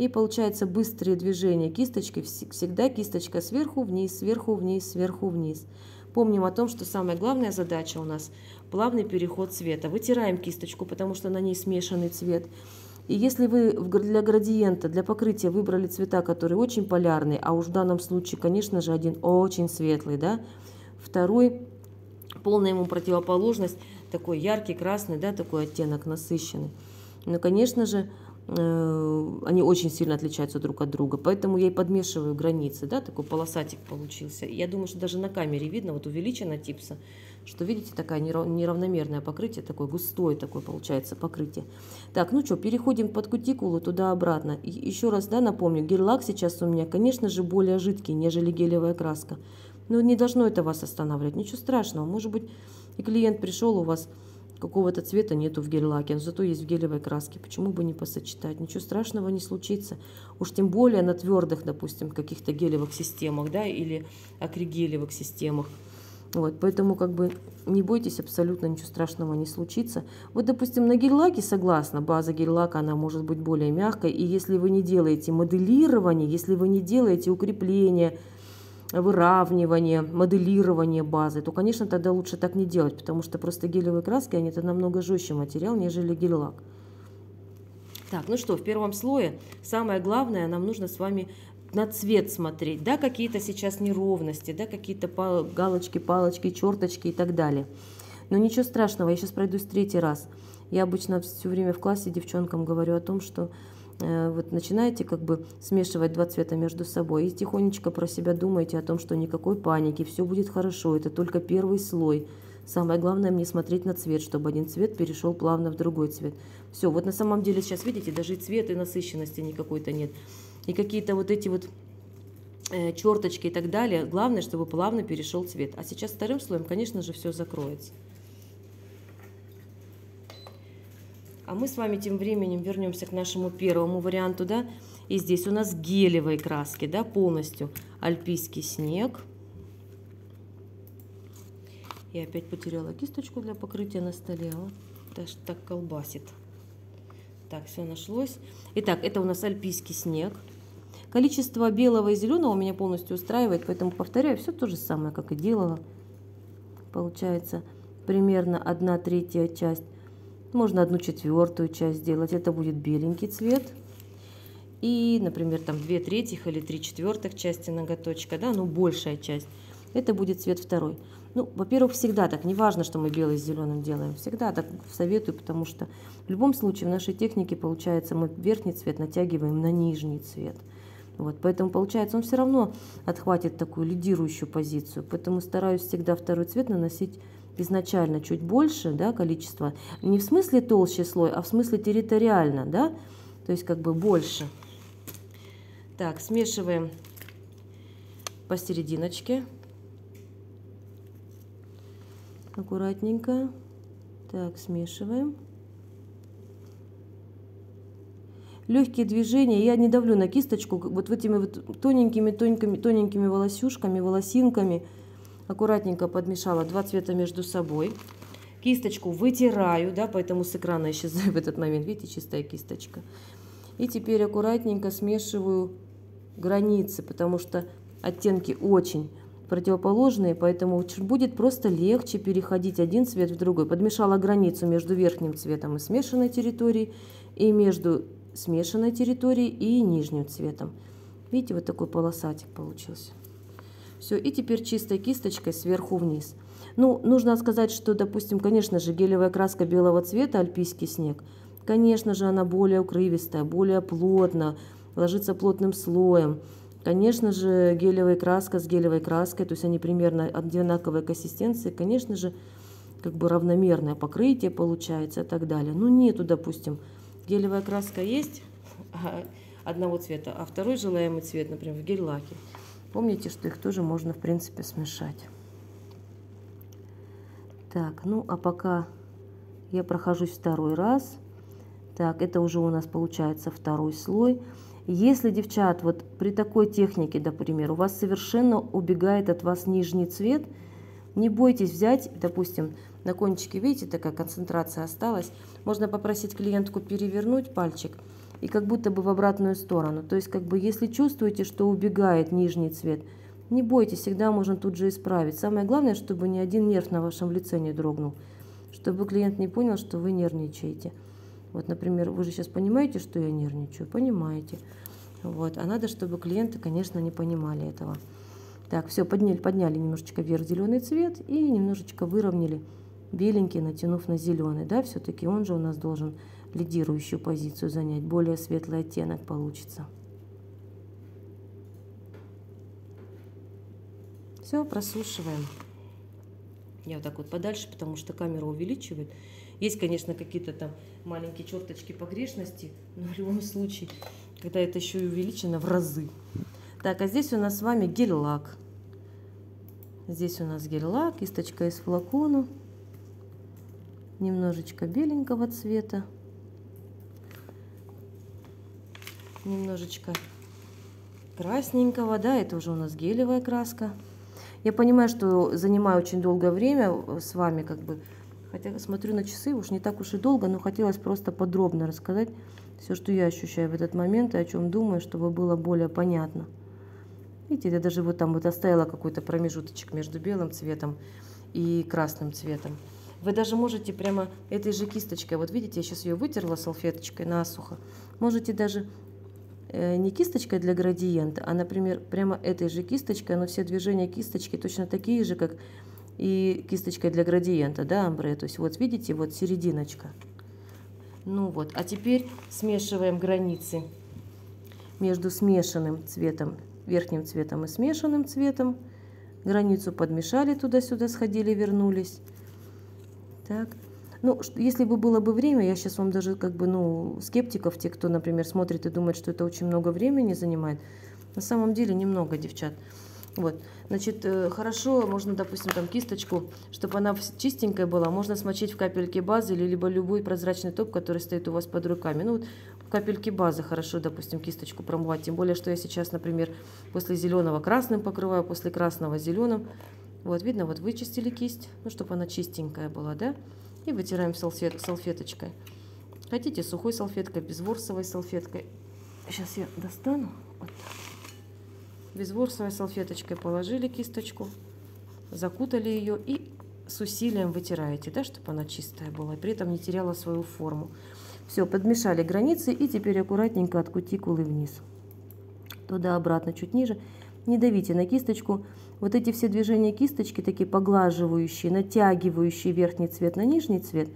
И получается быстрые движения кисточки, всегда кисточка сверху вниз, сверху вниз, сверху вниз. Помним о том, что самая главная задача у нас – плавный переход цвета. Вытираем кисточку, потому что на ней смешанный цвет. И если вы для градиента, для покрытия выбрали цвета, которые очень полярные, а уж в данном случае, конечно же, один очень светлый, да, второй – полная ему противоположность, такой яркий, красный, да, такой оттенок насыщенный. Но, конечно же, они очень сильно отличаются друг от друга, поэтому я и подмешиваю границы, да, такой полосатик получился. Я думаю, что даже на камере видно, вот увеличено типса, что, видите, такое неравномерное покрытие, такое густое такое получается покрытие. Так, ну что, переходим под кутикулу туда-обратно. Еще раз, да, напомню, гель-лак сейчас у меня, конечно же, более жидкий, нежели гелевая краска. Но не должно это вас останавливать, ничего страшного. Может быть, и клиент пришел у вас Какого-то цвета нету в гель-лаке, но зато есть в гелевой краске. Почему бы не посочетать? Ничего страшного не случится. Уж тем более на твердых, допустим, каких-то гелевых системах, да, или акригелевых системах. Вот, поэтому как бы не бойтесь, абсолютно ничего страшного не случится. Вот, допустим, на гель-лаке, согласна, база гель-лака, она может быть более мягкой. И если вы не делаете моделирование, если вы не делаете укрепление, выравнивание, моделирование базы, то, конечно, тогда лучше так не делать, потому что просто гелевые краски, они это намного жестче материал, нежели гель-лак. Так, ну что, в первом слое самое главное, нам нужно с вами на цвет смотреть, да, какие-то сейчас неровности, да, какие-то галочки, палочки, черточки и так далее. Но ничего страшного, я сейчас пройдусь третий раз. Я обычно все время в классе девчонкам говорю о том, что вот начинаете как бы смешивать два цвета между собой и тихонечко про себя думаете о том, что никакой паники, все будет хорошо, это только первый слой. Самое главное мне смотреть на цвет, чтобы один цвет перешел плавно в другой цвет. Все, вот на самом деле сейчас видите, даже и цвет, и насыщенности никакой-то нет. И какие-то вот эти вот черточки и так далее, главное, чтобы плавно перешел цвет. А сейчас вторым слоем, конечно же, все закроется. А мы с вами тем временем вернемся к нашему первому варианту, да, и здесь у нас гелевые краски, да, полностью альпийский снег. Я опять потеряла кисточку для покрытия на столе, даже так колбасит. Так, все нашлось. Итак, это у нас альпийский снег. Количество белого и зеленого меня полностью устраивает, поэтому повторяю, все то же самое, как и делала. Получается примерно 1/3 часть. Можно 1/4 часть сделать, это будет беленький цвет. И, например, там 2/3 или 3/4 части ноготочка, да, ну большая часть. Это будет цвет второй. Ну, во-первых, всегда так, не важно, что мы белый с зеленым делаем, всегда так советую, потому что в любом случае в нашей технике получается мы верхний цвет натягиваем на нижний цвет. Вот, поэтому получается он все равно отхватит такую лидирующую позицию, поэтому стараюсь всегда второй цвет наносить изначально чуть больше, да, количество, не в смысле толще слой, а в смысле территориально, да, то есть как бы больше. Так, смешиваем посерединочке аккуратненько. Так, смешиваем. Легкие движения, я не давлю на кисточку, вот этими вот тоненькими волосюшками, волосинками. Аккуратненько подмешала два цвета между собой. Кисточку вытираю, да, поэтому с экрана исчезаю в этот момент. Видите, чистая кисточка. И теперь аккуратненько смешиваю границы, потому что оттенки очень противоположные, поэтому будет просто легче переходить один цвет в другой. Подмешала границу между верхним цветом и смешанной территорией, и между смешанной территорией и нижним цветом. Видите, вот такой полосатик получился. Все, и теперь чистой кисточкой сверху вниз. Ну, нужно сказать, что, допустим, конечно же, гелевая краска белого цвета, альпийский снег, конечно же, она более укрывистая, более плотно, ложится плотным слоем. Конечно же, гелевая краска с гелевой краской, то есть они примерно одинаковой консистенции, конечно же, как бы равномерное покрытие получается и так далее. Ну, нету, допустим, гелевая краска есть одного цвета, а второй желаемый цвет, например, в гель-лаке. Помните, что их тоже можно, в принципе, смешать. Так, ну, а пока я прохожусь второй раз. Так, это уже у нас получается второй слой. Если, девчат, вот при такой технике, например, у вас совершенно убегает от вас нижний цвет, не бойтесь взять, допустим, на кончике, видите, такая концентрация осталась, можно попросить клиентку перевернуть пальчик, и как будто бы в обратную сторону. То есть, как бы, если чувствуете, что убегает нижний цвет, не бойтесь, всегда можно тут же исправить. Самое главное, чтобы ни один нерв на вашем лице не дрогнул, чтобы клиент не понял, что вы нервничаете. Вот, например, вы же сейчас понимаете, что я нервничаю? Понимаете. Вот. А надо, чтобы клиенты, конечно, не понимали этого. Так, все, подняли немножечко вверх зеленый цвет и немножечко выровняли беленький, натянув на зеленый. Да, все-таки он же у нас должен лидирующую позицию занять, более светлый оттенок получится. Все, просушиваем. Я вот так вот подальше, потому что камера увеличивает. Есть, конечно, какие-то там маленькие черточки погрешности, но в любом случае, когда это еще и увеличено в разы. Так, а здесь у нас с вами гель-лак. Здесь у нас гель-лак, кисточка из флакона. немножечко беленького цвета, немножечко красненького, да, это уже у нас гелевая краска. Я понимаю, что занимаю очень долгое время с вами, как бы, хотя смотрю на часы, уж не так уж и долго, но хотелось просто подробно рассказать все, что я ощущаю в этот момент и о чем думаю, чтобы было более понятно. Видите, я даже вот там вот оставила какой-то промежуточек между белым цветом и красным цветом. Вы даже можете прямо этой же кисточкой, вот видите, я сейчас ее вытерла салфеточкой насухо, можете даже не кисточкой для градиента, а, например, прямо этой же кисточкой, но все движения кисточки точно такие же, как и кисточкой для градиента, да, амбре, то есть вот видите, вот серединочка. Ну вот, а теперь смешиваем границы между смешанным цветом, верхним цветом и смешанным цветом. Границу подмешали, туда-сюда сходили, вернулись. Так. Ну, если бы было бы время, я сейчас вам даже как бы, ну, скептиков, те, кто, например, смотрит и думает, что это очень много времени занимает, на самом деле немного, девчат. Вот, значит, хорошо, можно, допустим, там кисточку, чтобы она чистенькая была, можно смочить в капельке базы или либо любой прозрачный топ, который стоит у вас под руками. Ну, вот в капельке базы хорошо, допустим, кисточку промывать, тем более, что я сейчас, например, после зеленого красным покрываю, после красного зеленым. Вот, видно, вот вычистили кисть, ну, чтобы она чистенькая была, да? И вытираем салфеточкой. Хотите сухой салфеткой, безворсовой салфеткой. Сейчас я достану. Вот так. Безворсовой салфеточкой положили кисточку, закутали ее и с усилием вытираете, да, чтобы она чистая была, и при этом не теряла свою форму. Все, подмешали границы и теперь аккуратненько от кутикулы вниз. Туда-обратно, чуть ниже. Не давите на кисточку. Вот эти все движения кисточки, такие поглаживающие, натягивающие верхний цвет на нижний цвет,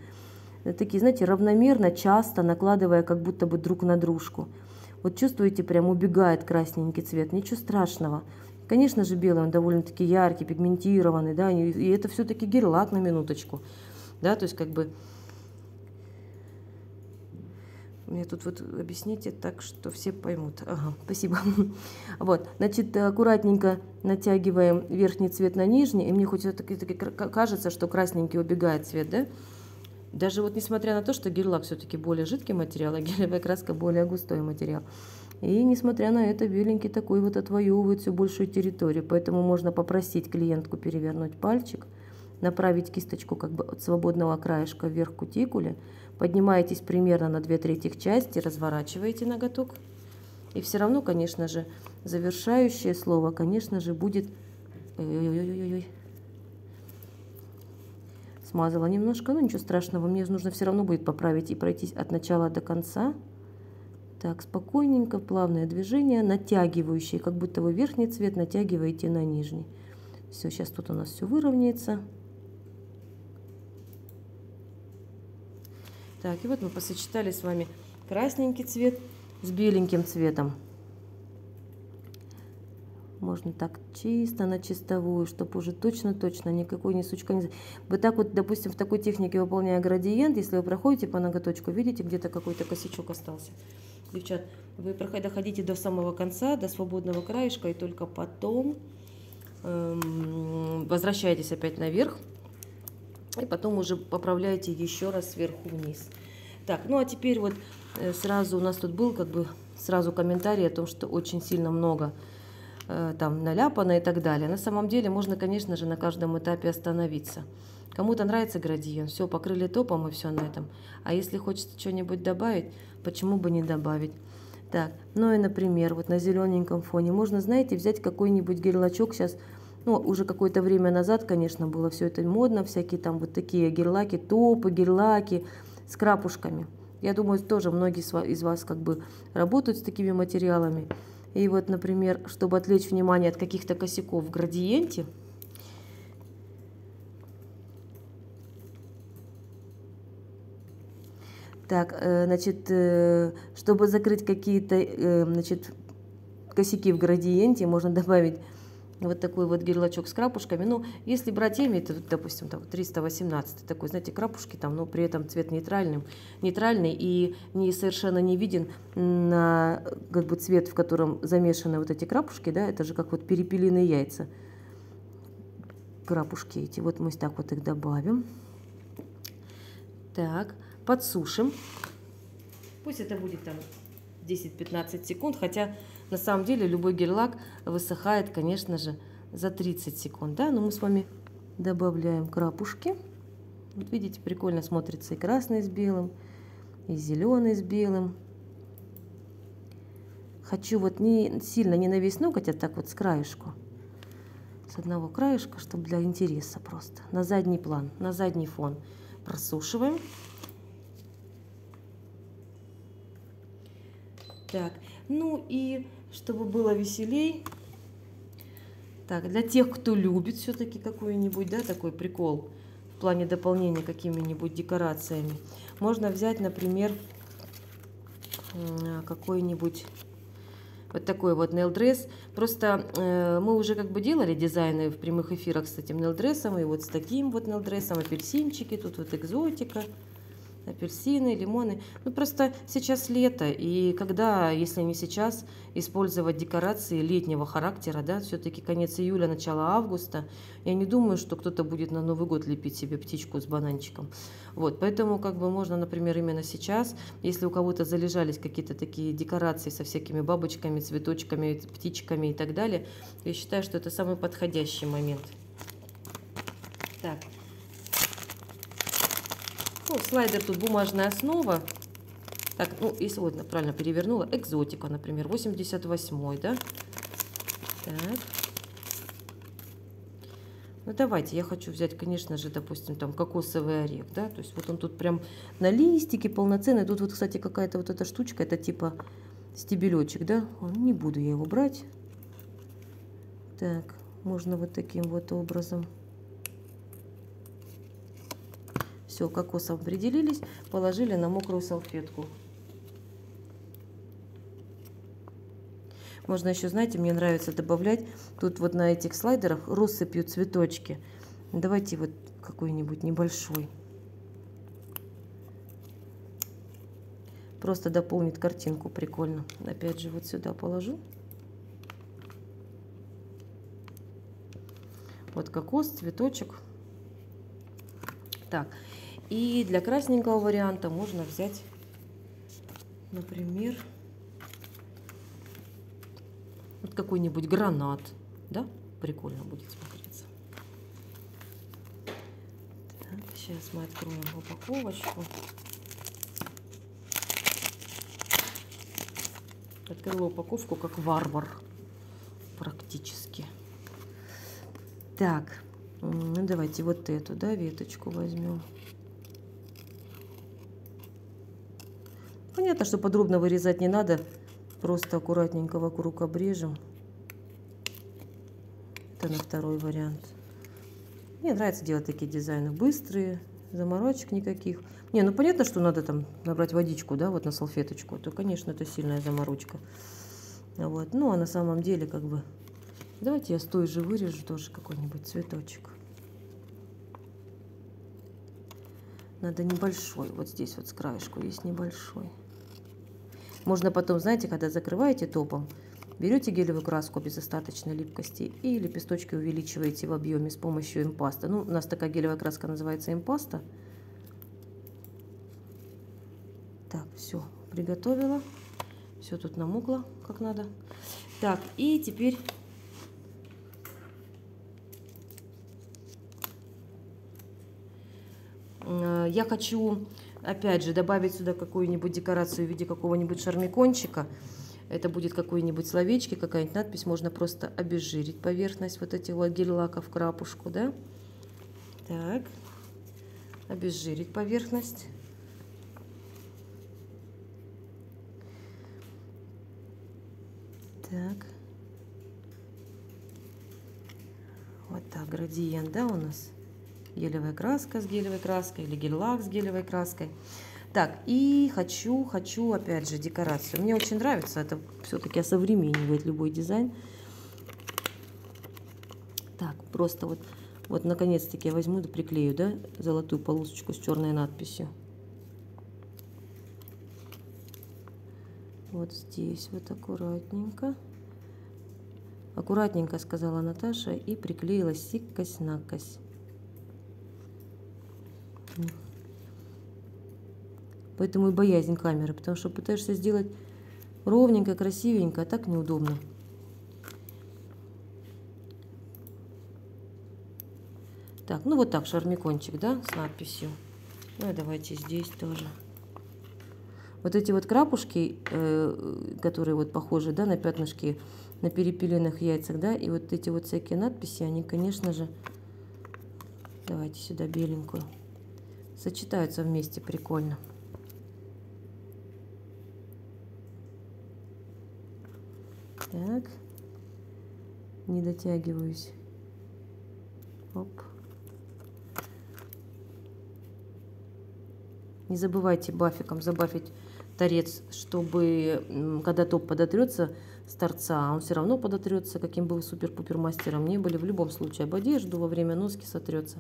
такие, знаете, равномерно, часто накладывая как будто бы друг на дружку. Вот чувствуете, прям убегает красненький цвет, ничего страшного. Конечно же, белый, он довольно-таки яркий, пигментированный, да, и это все-таки гель-лак на минуточку, да, то есть как бы... Мне тут вот объясните так, что все поймут. Ага, спасибо. Вот, значит, аккуратненько натягиваем верхний цвет на нижний. И мне хоть все-таки кажется, что красненький убегает цвет, да? Даже вот несмотря на то, что гель-лак все-таки более жидкий материал, а гелевая краска более густой материал. И несмотря на это, беленький такой вот отвоевывает всю большую территорию. Поэтому можно попросить клиентку перевернуть пальчик, направить кисточку как бы от свободного краешка вверх кутикуле, поднимаетесь примерно на 2/3 части, разворачиваете ноготок. И все равно, конечно же, завершающее слово, конечно же, будет... Ой-ой-ой-ой-ой. Смазала немножко, но ничего страшного, мне нужно все равно будет поправить и пройтись от начала до конца. Так, спокойненько, плавное движение, натягивающее, как будто вы верхний цвет натягиваете на нижний. Все, сейчас тут у нас все выровняется. Так, и вот мы посочетали с вами красненький цвет с беленьким цветом. Можно так чисто на чистовую, чтобы уже точно-точно никакой ни сучка не... Вот так вот, допустим, в такой технике, выполняя градиент, если вы проходите по ноготочку, видите, где-то какой-то косячок остался. Девчат, вы доходите до самого конца, до свободного краешка, и только потом возвращаетесь опять наверх. И потом уже поправляете еще раз сверху вниз. Так, ну а теперь вот сразу у нас тут был как бы сразу комментарий о том, что очень сильно много там наляпано и так далее. На самом деле можно, конечно же, на каждом этапе остановиться. Кому-то нравится градиент, все, покрыли топом и все на этом. А если хочется что-нибудь добавить, почему бы не добавить? Так, ну и, например, вот на зелененьком фоне можно, знаете, взять какой-нибудь гель-лачок сейчас. Ну, уже какое-то время назад, конечно, было все это модно, всякие там вот такие гель-лаки, топы, гель-лаки с крапушками. Я думаю, тоже многие из вас как бы работают с такими материалами. И вот, например, чтобы отвлечь внимание от каких-то косяков в градиенте, так, значит, чтобы закрыть какие-то, значит, косяки в градиенте, можно добавить вот такой вот гель-лачок с крапушками. Ну, если брать EMI, это, допустим, там 318 такой, знаете, крапушки там, но при этом цвет нейтральный и не, совершенно не виден на, как бы, цвет, в котором замешаны вот эти крапушки, да, это же как вот перепелиные яйца. Крапушки эти, вот мы так вот их добавим. Так, подсушим. Пусть это будет там 10-15 секунд, хотя на самом деле любой гель-лак высыхает, конечно же, за 30 секунд. Да? Но мы с вами добавляем крапушки. Вот видите, прикольно смотрится и красный с белым, и зеленый с белым. Хочу вот не сильно, не на весь ноготь, а так вот с краешку. С одного краешка, чтобы для интереса просто. На задний план, на задний фон просушиваем. Так, ну и чтобы было веселей. Так, для тех, кто любит все-таки какой-нибудь, да, такой прикол в плане дополнения какими-нибудь декорациями, можно взять, например, какой-нибудь вот такой вот нейл-дресс. Просто мы уже как бы делали дизайны в прямых эфирах с этим нейл-дрессом, и вот с таким вот нейл-дрессом, апельсинчики, тут вот экзотика, апельсины, лимоны. Ну просто сейчас лето, и когда, если не сейчас, использовать декорации летнего характера, да, все-таки конец июля, начало августа, я не думаю, что кто-то будет на Новый год лепить себе птичку с бананчиком. Вот, поэтому как бы можно, например, именно сейчас, если у кого-то залежались какие-то такие декорации со всякими бабочками, цветочками, птичками и так далее, я считаю, что это самый подходящий момент. Так. Ну, слайдер тут бумажная основа. Так, ну, если вот правильно перевернула, экзотика, например, 88-й, да? Так. Ну, давайте, я хочу взять, конечно же, допустим, там кокосовый орех, да? То есть вот он тут прям на листике полноценный. Тут вот, кстати, какая-то вот эта штучка, это типа стебелечек, да? Не буду я его брать. Так, можно вот таким вот образом. Все, кокосом определились, положили на мокрую салфетку. Можно еще, знаете, мне нравится добавлять тут вот на этих слайдерах россыпью цветочки. Давайте вот какой-нибудь небольшой. Просто дополнит картинку прикольно. Опять же вот сюда положу. Вот кокос, цветочек. Так. И для красненького варианта можно взять, например, вот какой-нибудь гранат, да, прикольно будет смотреться. Так, сейчас мы откроем упаковочку. Открыла упаковку как варвар практически. Так. Ну, давайте вот эту, да, веточку возьмем. Понятно, что подробно вырезать не надо, просто аккуратненько вокруг обрежем. Это на второй вариант. Мне нравится делать такие дизайны быстрые, заморочек никаких. Не, ну понятно, что надо там набрать водичку, да, вот на салфеточку, то, конечно, это сильная заморочка. Вот, ну, а на самом деле, как бы... Давайте я с той же вырежу тоже какой-нибудь цветочек. Надо небольшой. Вот здесь вот с краешку есть небольшой. Можно потом, знаете, когда закрываете топом, берете гелевую краску без остаточной липкости и лепесточки увеличиваете в объеме с помощью импаста. Ну, у нас такая гелевая краска называется импаста. Так, все, приготовила. Все тут намокло, как надо. Так, и теперь... Я хочу, опять же, добавить сюда какую-нибудь декорацию в виде какого-нибудь шармикончика. Это будет какой-нибудь словечки, какая-нибудь надпись. Можно просто обезжирить поверхность вот этих вот гель-лаков, крапушку, да? Так, обезжирить поверхность. Так. Вот так, градиент, да, у нас? Гелевая краска с гелевой краской или гель-лак с гелевой краской. Так, и хочу опять же декорацию. Мне очень нравится, это все-таки осовременивает любой дизайн. Так, просто вот наконец-таки я возьму да приклею, да, золотую полосочку с черной надписью. Вот здесь вот аккуратненько. Аккуратненько, сказала Наташа, и приклеила сикось-накось. Поэтому и боязнь камеры, потому что пытаешься сделать ровненько, красивенько, а так неудобно. Так, ну вот так шармикончик, да, с надписью. Ну и давайте здесь тоже. Вот эти вот крапушки, которые вот похожи, да, на пятнышки на перепеленных яйцах, да, и вот эти вот всякие надписи, они, конечно же, давайте сюда беленькую, сочетаются вместе прикольно. Так, не дотягиваюсь. Оп. Не забывайте бафиком забафить торец, чтобы когда топ подотрется с торца, он все равно подотрется, каким бы вы супер-пупер мастером не были, в любом случае об одежду во время носки сотрется.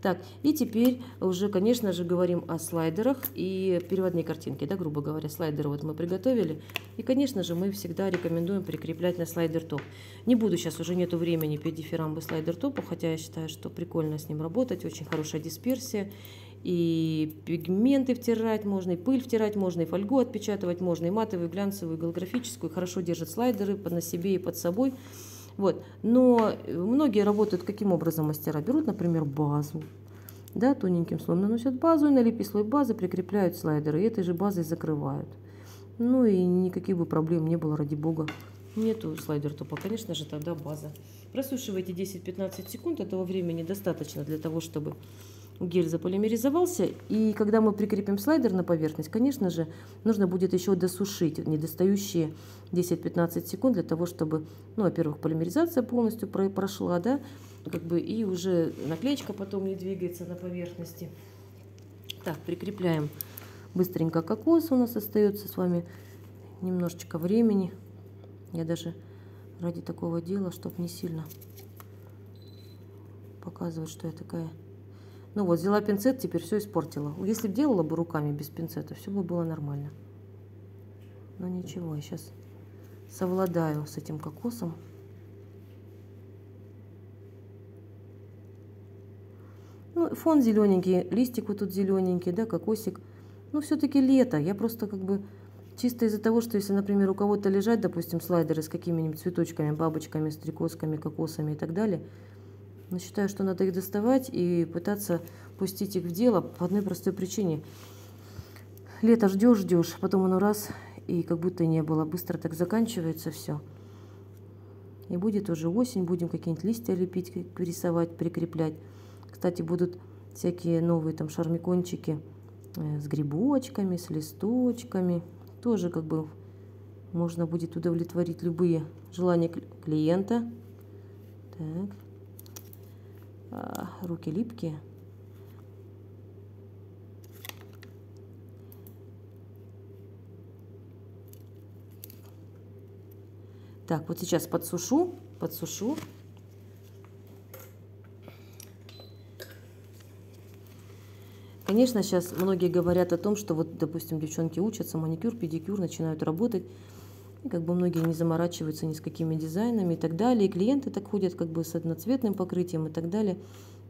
Так, и теперь уже, конечно же, говорим о слайдерах и переводной картинке, да, грубо говоря, слайдеры вот мы приготовили. И, конечно же, мы всегда рекомендуем прикреплять на слайдер топ. Не буду сейчас, уже нету времени петь дифирамбы слайдер топу, хотя я считаю, что прикольно с ним работать, очень хорошая дисперсия. И пигменты втирать можно, и пыль втирать можно, и фольгу отпечатывать можно, и матовую, и глянцевую, и голографическую. Хорошо держит слайдеры на себе и под собой. Вот. Но многие работают каким образом мастера? Берут, например, базу, да, тоненьким слоем наносят базу, и на липкий слой базы прикрепляют слайдеры, и этой же базой закрывают. Ну и никаких бы проблем не было, ради бога. Нету слайдер топа, конечно же, тогда база. Просушивайте 10-15 секунд, этого времени достаточно для того, чтобы гель заполимеризовался, и когда мы прикрепим слайдер на поверхность, конечно же, нужно будет еще досушить недостающие 10-15 секунд для того, чтобы, ну, во-первых, полимеризация полностью прошла, да, как бы, и уже наклеечка потом не двигается на поверхности. Так, прикрепляем быстренько кокос, у нас остается с вами немножечко времени, я даже ради такого дела, чтобы не сильно показывать, что я такая. Ну вот, взяла пинцет, теперь все испортила. Если бы делала бы руками без пинцета, все бы было нормально. Но ничего, я сейчас совладаю с этим кокосом. Ну, фон зелененький, листик вот тут зелененький, да, кокосик. Ну, все-таки лето. Я просто как бы чисто из-за того, что если, например, у кого-то лежать, допустим, слайдеры с какими-нибудь цветочками, бабочками, стрекозками, кокосами и так далее, но считаю, что надо их доставать и пытаться пустить их в дело по одной простой причине. Лето ждешь, потом оно раз, и как будто не было. Быстро так заканчивается все. И будет уже осень, будем какие-нибудь листья лепить, рисовать, прикреплять. Кстати, будут всякие новые там шармикончики с грибочками, с листочками. Тоже как бы можно будет удовлетворить любые желания клиента. Так. Руки липкие. Так, вот сейчас подсушу. Конечно, сейчас многие говорят о том, что вот, допустим, девчонки учатся, маникюр, педикюр, начинают работать. И как бы многие не заморачиваются ни с какими дизайнами и так далее. И клиенты так ходят как бы с одноцветным покрытием и так далее.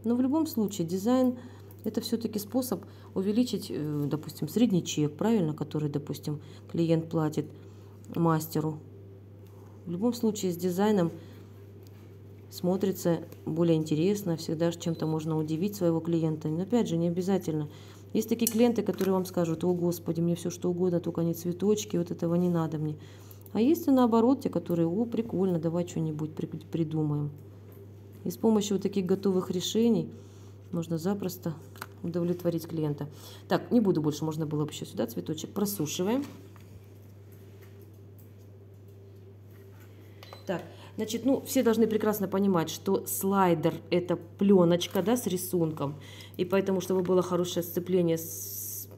Но в любом случае дизайн — это все-таки способ увеличить, допустим, средний чек, правильно, который, допустим, клиент платит мастеру. В любом случае с дизайном смотрится более интересно, всегда чем-то можно удивить своего клиента. Но опять же, не обязательно. Есть такие клиенты, которые вам скажут: о, господи, мне все что угодно, только не цветочки, вот этого не надо мне. А есть и наоборот те, которые: о, прикольно, давай что-нибудь придумаем. И с помощью вот таких готовых решений можно запросто удовлетворить клиента. Так, не буду больше, можно было бы еще сюда цветочек. Просушиваем. Так, значит, ну, все должны прекрасно понимать, что слайдер — это пленочка, да, с рисунком. И поэтому, чтобы было хорошее сцепление с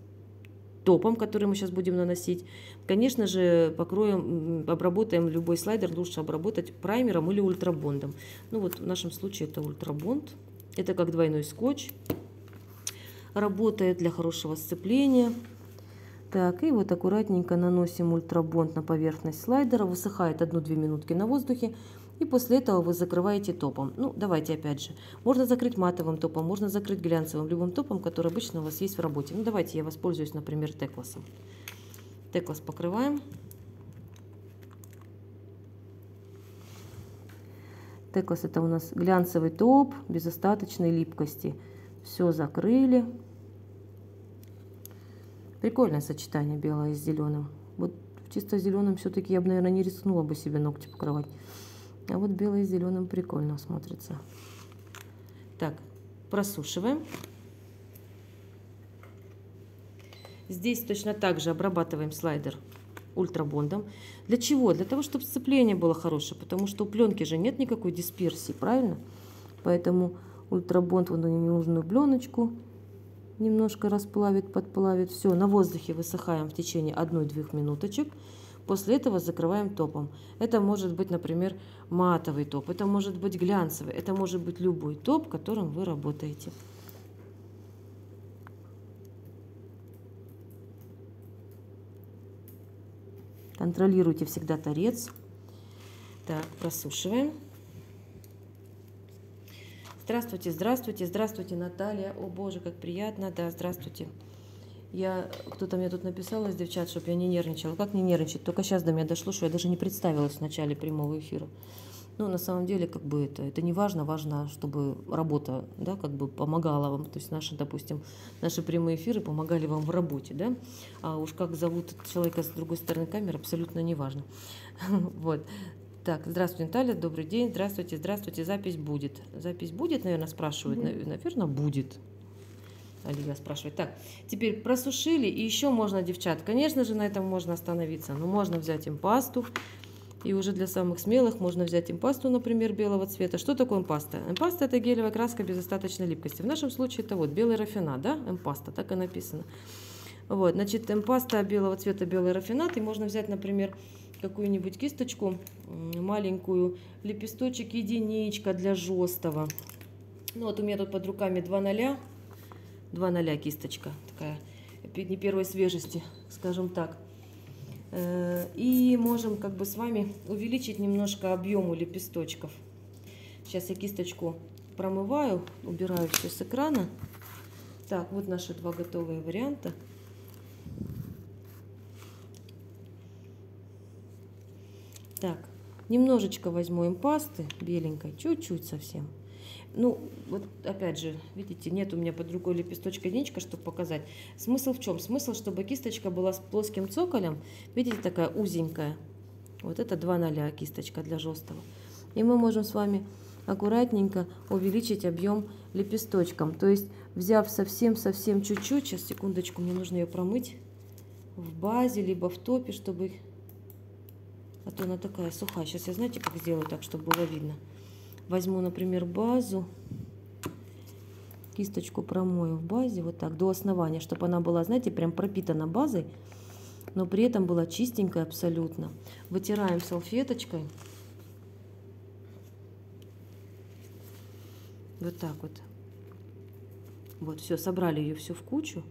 топом, который мы сейчас будем наносить, конечно же, покроем, обработаем любой слайдер, лучше обработать праймером или ультрабондом. Ну вот в нашем случае это ультрабонд. Это как двойной скотч. Работает для хорошего сцепления. Так, и вот аккуратненько наносим ультрабонд на поверхность слайдера. Высыхает 1-2 минутки на воздухе. И после этого вы закрываете топом. Ну, давайте опять же. Можно закрыть матовым топом, можно закрыть глянцевым, любым топом, который обычно у вас есть в работе. Ну, давайте я воспользуюсь, например, Teclass'ом. Teclass покрываем. Teclass — это у нас глянцевый топ без остаточной липкости. Все закрыли. Прикольное сочетание белое с зеленым. Вот в чисто зеленом все-таки я бы, наверное, не рискнула бы себе ногти покрывать. А вот белое с зеленым прикольно смотрится. Так, просушиваем. Здесь точно так же обрабатываем слайдер ультрабондом. Для чего? Для того, чтобы сцепление было хорошее, потому что у пленки же нет никакой дисперсии, правильно? Поэтому ультрабонд, вот ненужную пленочку немножко расплавит, подплавит. Все, на воздухе высыхаем в течение 1-2 минуточек. После этого закрываем топом. Это может быть, например, матовый топ, это может быть глянцевый, это может быть любой топ, которым вы работаете. Контролируйте всегда торец. Так, просушиваем. Здравствуйте, здравствуйте, здравствуйте, Наталья. О боже, как приятно. Да, здравствуйте. Кто-то мне тут написал из девчат, чтобы я не нервничала. Как не нервничать? Только сейчас до меня дошло, что я даже не представилась в начале прямого эфира. Ну, на самом деле, как бы это не важно. Важно, чтобы работа, да, как бы помогала вам. То есть наши, допустим, наши прямые эфиры помогали вам в работе, да. А уж как зовут человека с другой стороны камеры, абсолютно не важно. Вот. Так, здравствуйте, Наталья, добрый день. Здравствуйте, здравствуйте, запись будет. Запись будет, наверное, спрашивают. Наверное, будет. Алия спрашивает. Так, теперь просушили, и еще можно, девчат, конечно же, на этом можно остановиться, но можно взять импасту, и уже для самых смелых можно взять импасту, например, белого цвета. Что такое импаста? Импаста — это гелевая краска без остаточной липкости. В нашем случае это вот белый рафинат, да, импаста, так и написано. Вот, значит, импаста белого цвета, белый рафинат, и можно взять, например, какую-нибудь кисточку маленькую, лепесточек единичка для жесткого. Ну вот у меня тут под руками 2 0 кисточка, такая не первой свежести, скажем так. И можем как бы с вами увеличить немножко объему лепесточков. Сейчас я кисточку промываю, убираю все с экрана. Так, вот наши 2 готовые варианта. Так, немножечко возьму импасты беленькой, чуть-чуть совсем. Ну, вот опять же, видите, нет у меня под рукой лепесточка единичка, чтобы показать. Смысл в чем? Смысл, чтобы кисточка была с плоским цоколем, видите, такая узенькая. Вот это 2 0 кисточка для жесткого. И мы можем с вами аккуратненько увеличить объем лепесточком. То есть, взяв совсем-совсем чуть-чуть, сейчас, секундочку, мне нужно ее промыть в базе, либо в топе, чтобы... А то она такая сухая. Сейчас я, знаете, как сделаю так, чтобы было видно. Возьму, например, базу, кисточку промою в базе, вот так, до основания, чтобы она была, знаете, прям пропитана базой, но при этом была чистенькая абсолютно. Вытираем салфеточкой. Вот так вот. Вот, все, собрали ее всю в кучу.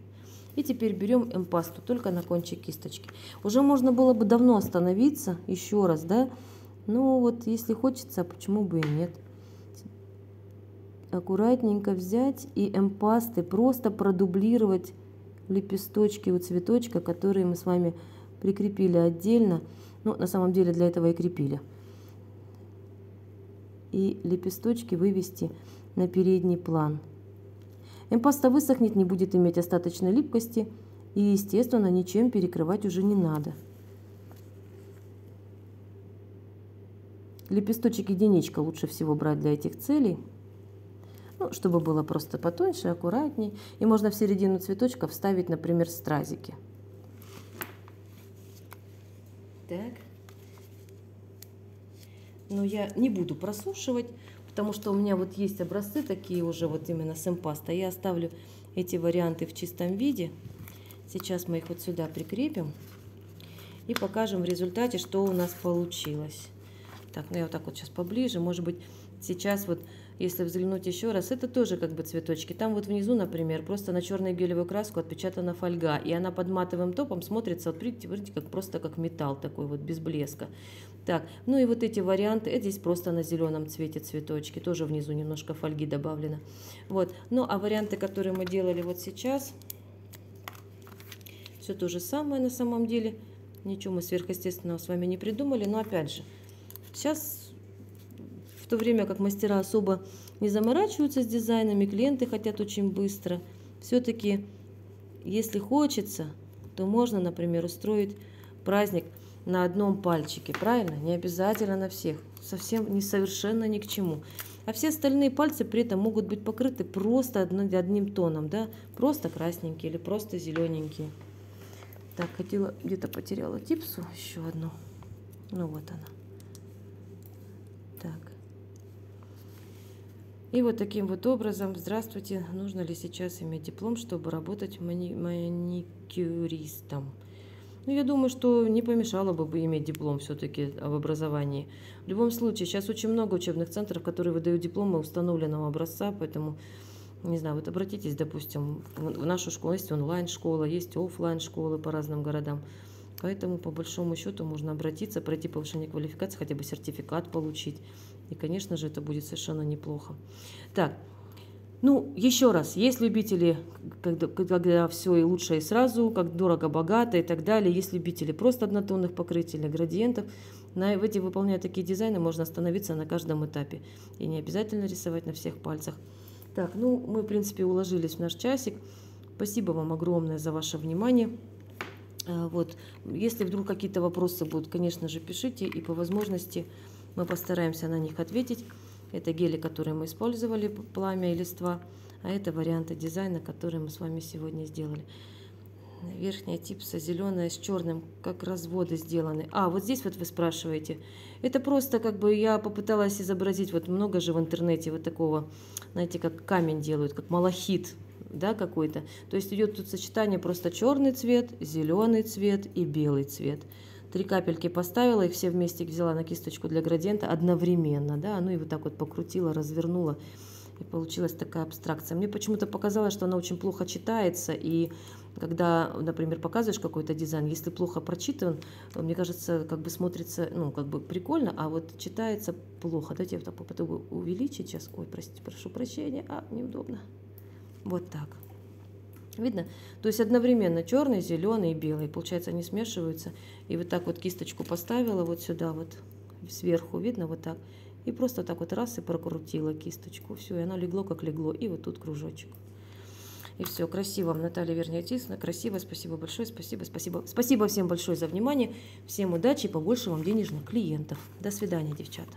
И теперь берем эмпасту только на кончик кисточки. Уже можно было бы давно остановиться, еще раз, да? Ну вот, если хочется, почему бы и нет. Аккуратненько взять и эмпасты просто продублировать лепесточки у цветочка, которые мы с вами прикрепили отдельно. Ну, на самом деле, для этого и крепили. И лепесточки вывести на передний план. Эмпаста высохнет, не будет иметь остаточной липкости. И, естественно, ничем перекрывать уже не надо. Лепесточек единичка лучше всего брать для этих целей. Ну, чтобы было просто потоньше, аккуратней. И можно в середину цветочка вставить, например, стразики. Так. Но я не буду просушивать, потому что у меня вот есть образцы такие уже вот именно с импастой. Я оставлю эти варианты в чистом виде. Сейчас мы их вот сюда прикрепим и покажем в результате, что у нас получилось. Так, ну я вот так вот сейчас поближе. Может быть, сейчас вот Если взглянуть еще раз, это тоже как бы цветочки. Там вот внизу, например, просто на черную гелевую краску отпечатана фольга. И она под матовым топом смотрится, вот видите, как просто как металл такой вот, без блеска. Так, ну и вот эти варианты. Это здесь просто на зеленом цвете цветочки. Тоже внизу немножко фольги добавлено. Вот. Ну а варианты, которые мы делали вот сейчас, все то же самое на самом деле. Ничего мы сверхъестественного с вами не придумали. Но опять же, сейчас, в то время как мастера особо не заморачиваются с дизайнами, клиенты хотят очень быстро. Все-таки, если хочется, то можно, например, устроить праздник на одном пальчике. Правильно? Не обязательно на всех. Совсем не совершенно ни к чему. А все остальные пальцы при этом могут быть покрыты просто одним тоном. Да? Просто красненькие или просто зелененькие. Так, хотела, где-то потеряла типсу, еще одну. Ну вот она. Так. И вот таким вот образом, здравствуйте, нужно ли сейчас иметь диплом, чтобы работать маникюристом? Ну, я думаю, что не помешало бы иметь диплом все-таки об образовании. В любом случае, сейчас очень много учебных центров, которые выдают дипломы установленного образца, поэтому... Не знаю, вот обратитесь, допустим, в нашу школу. Есть онлайн-школа, есть офлайн-школы по разным городам. Поэтому, по большому счету, можно обратиться, пройти повышение квалификации, хотя бы сертификат получить. И, конечно же, это будет совершенно неплохо. Так, ну, еще раз, есть любители, когда все и лучше, и сразу, как дорого-богато и так далее. Есть любители просто однотонных покрытий или градиентов. Выполняя такие дизайны, можно остановиться на каждом этапе. И не обязательно рисовать на всех пальцах. Так, ну мы, в принципе, уложились в наш часик. Спасибо вам огромное за ваше внимание. Вот. Если вдруг какие-то вопросы будут, конечно же, пишите, и по возможности мы постараемся на них ответить. Это гели, которые мы использовали, пламя и листва, а это варианты дизайна, которые мы с вами сегодня сделали. Верхняя типса зеленая с черным, как разводы сделаны. А, вот здесь вот вы спрашиваете. Это просто как бы я попыталась изобразить, вот много же в интернете вот такого, знаете, как камень делают, как малахит, да, какой-то. То есть идет тут сочетание просто черный цвет, зеленый цвет и белый цвет. 3 капельки поставила, их все вместе взяла на кисточку для градиента одновременно, да, ну и вот так вот покрутила, развернула. И получилась такая абстракция. Мне почему-то показалось, что она очень плохо читается. И когда, например, показываешь какой-то дизайн, если плохо прочитан, мне кажется, как бы смотрится, ну, как бы прикольно, а вот читается плохо. Давайте я попробую увеличить сейчас. Ой, простите, прошу прощения, а, неудобно. Вот так. Видно? То есть одновременно черный, зеленый и белый. Получается, они смешиваются. И вот так вот кисточку поставила вот сюда вот сверху. Видно вот так. И просто так вот раз и прокрутила кисточку. Все, и она легло, как легло. И вот тут кружочек. И все, красиво. Наталья Верниотисовна, красиво. Спасибо большое, спасибо, спасибо. Спасибо всем большое за внимание. Всем удачи и побольше вам денежных клиентов. До свидания, девчата.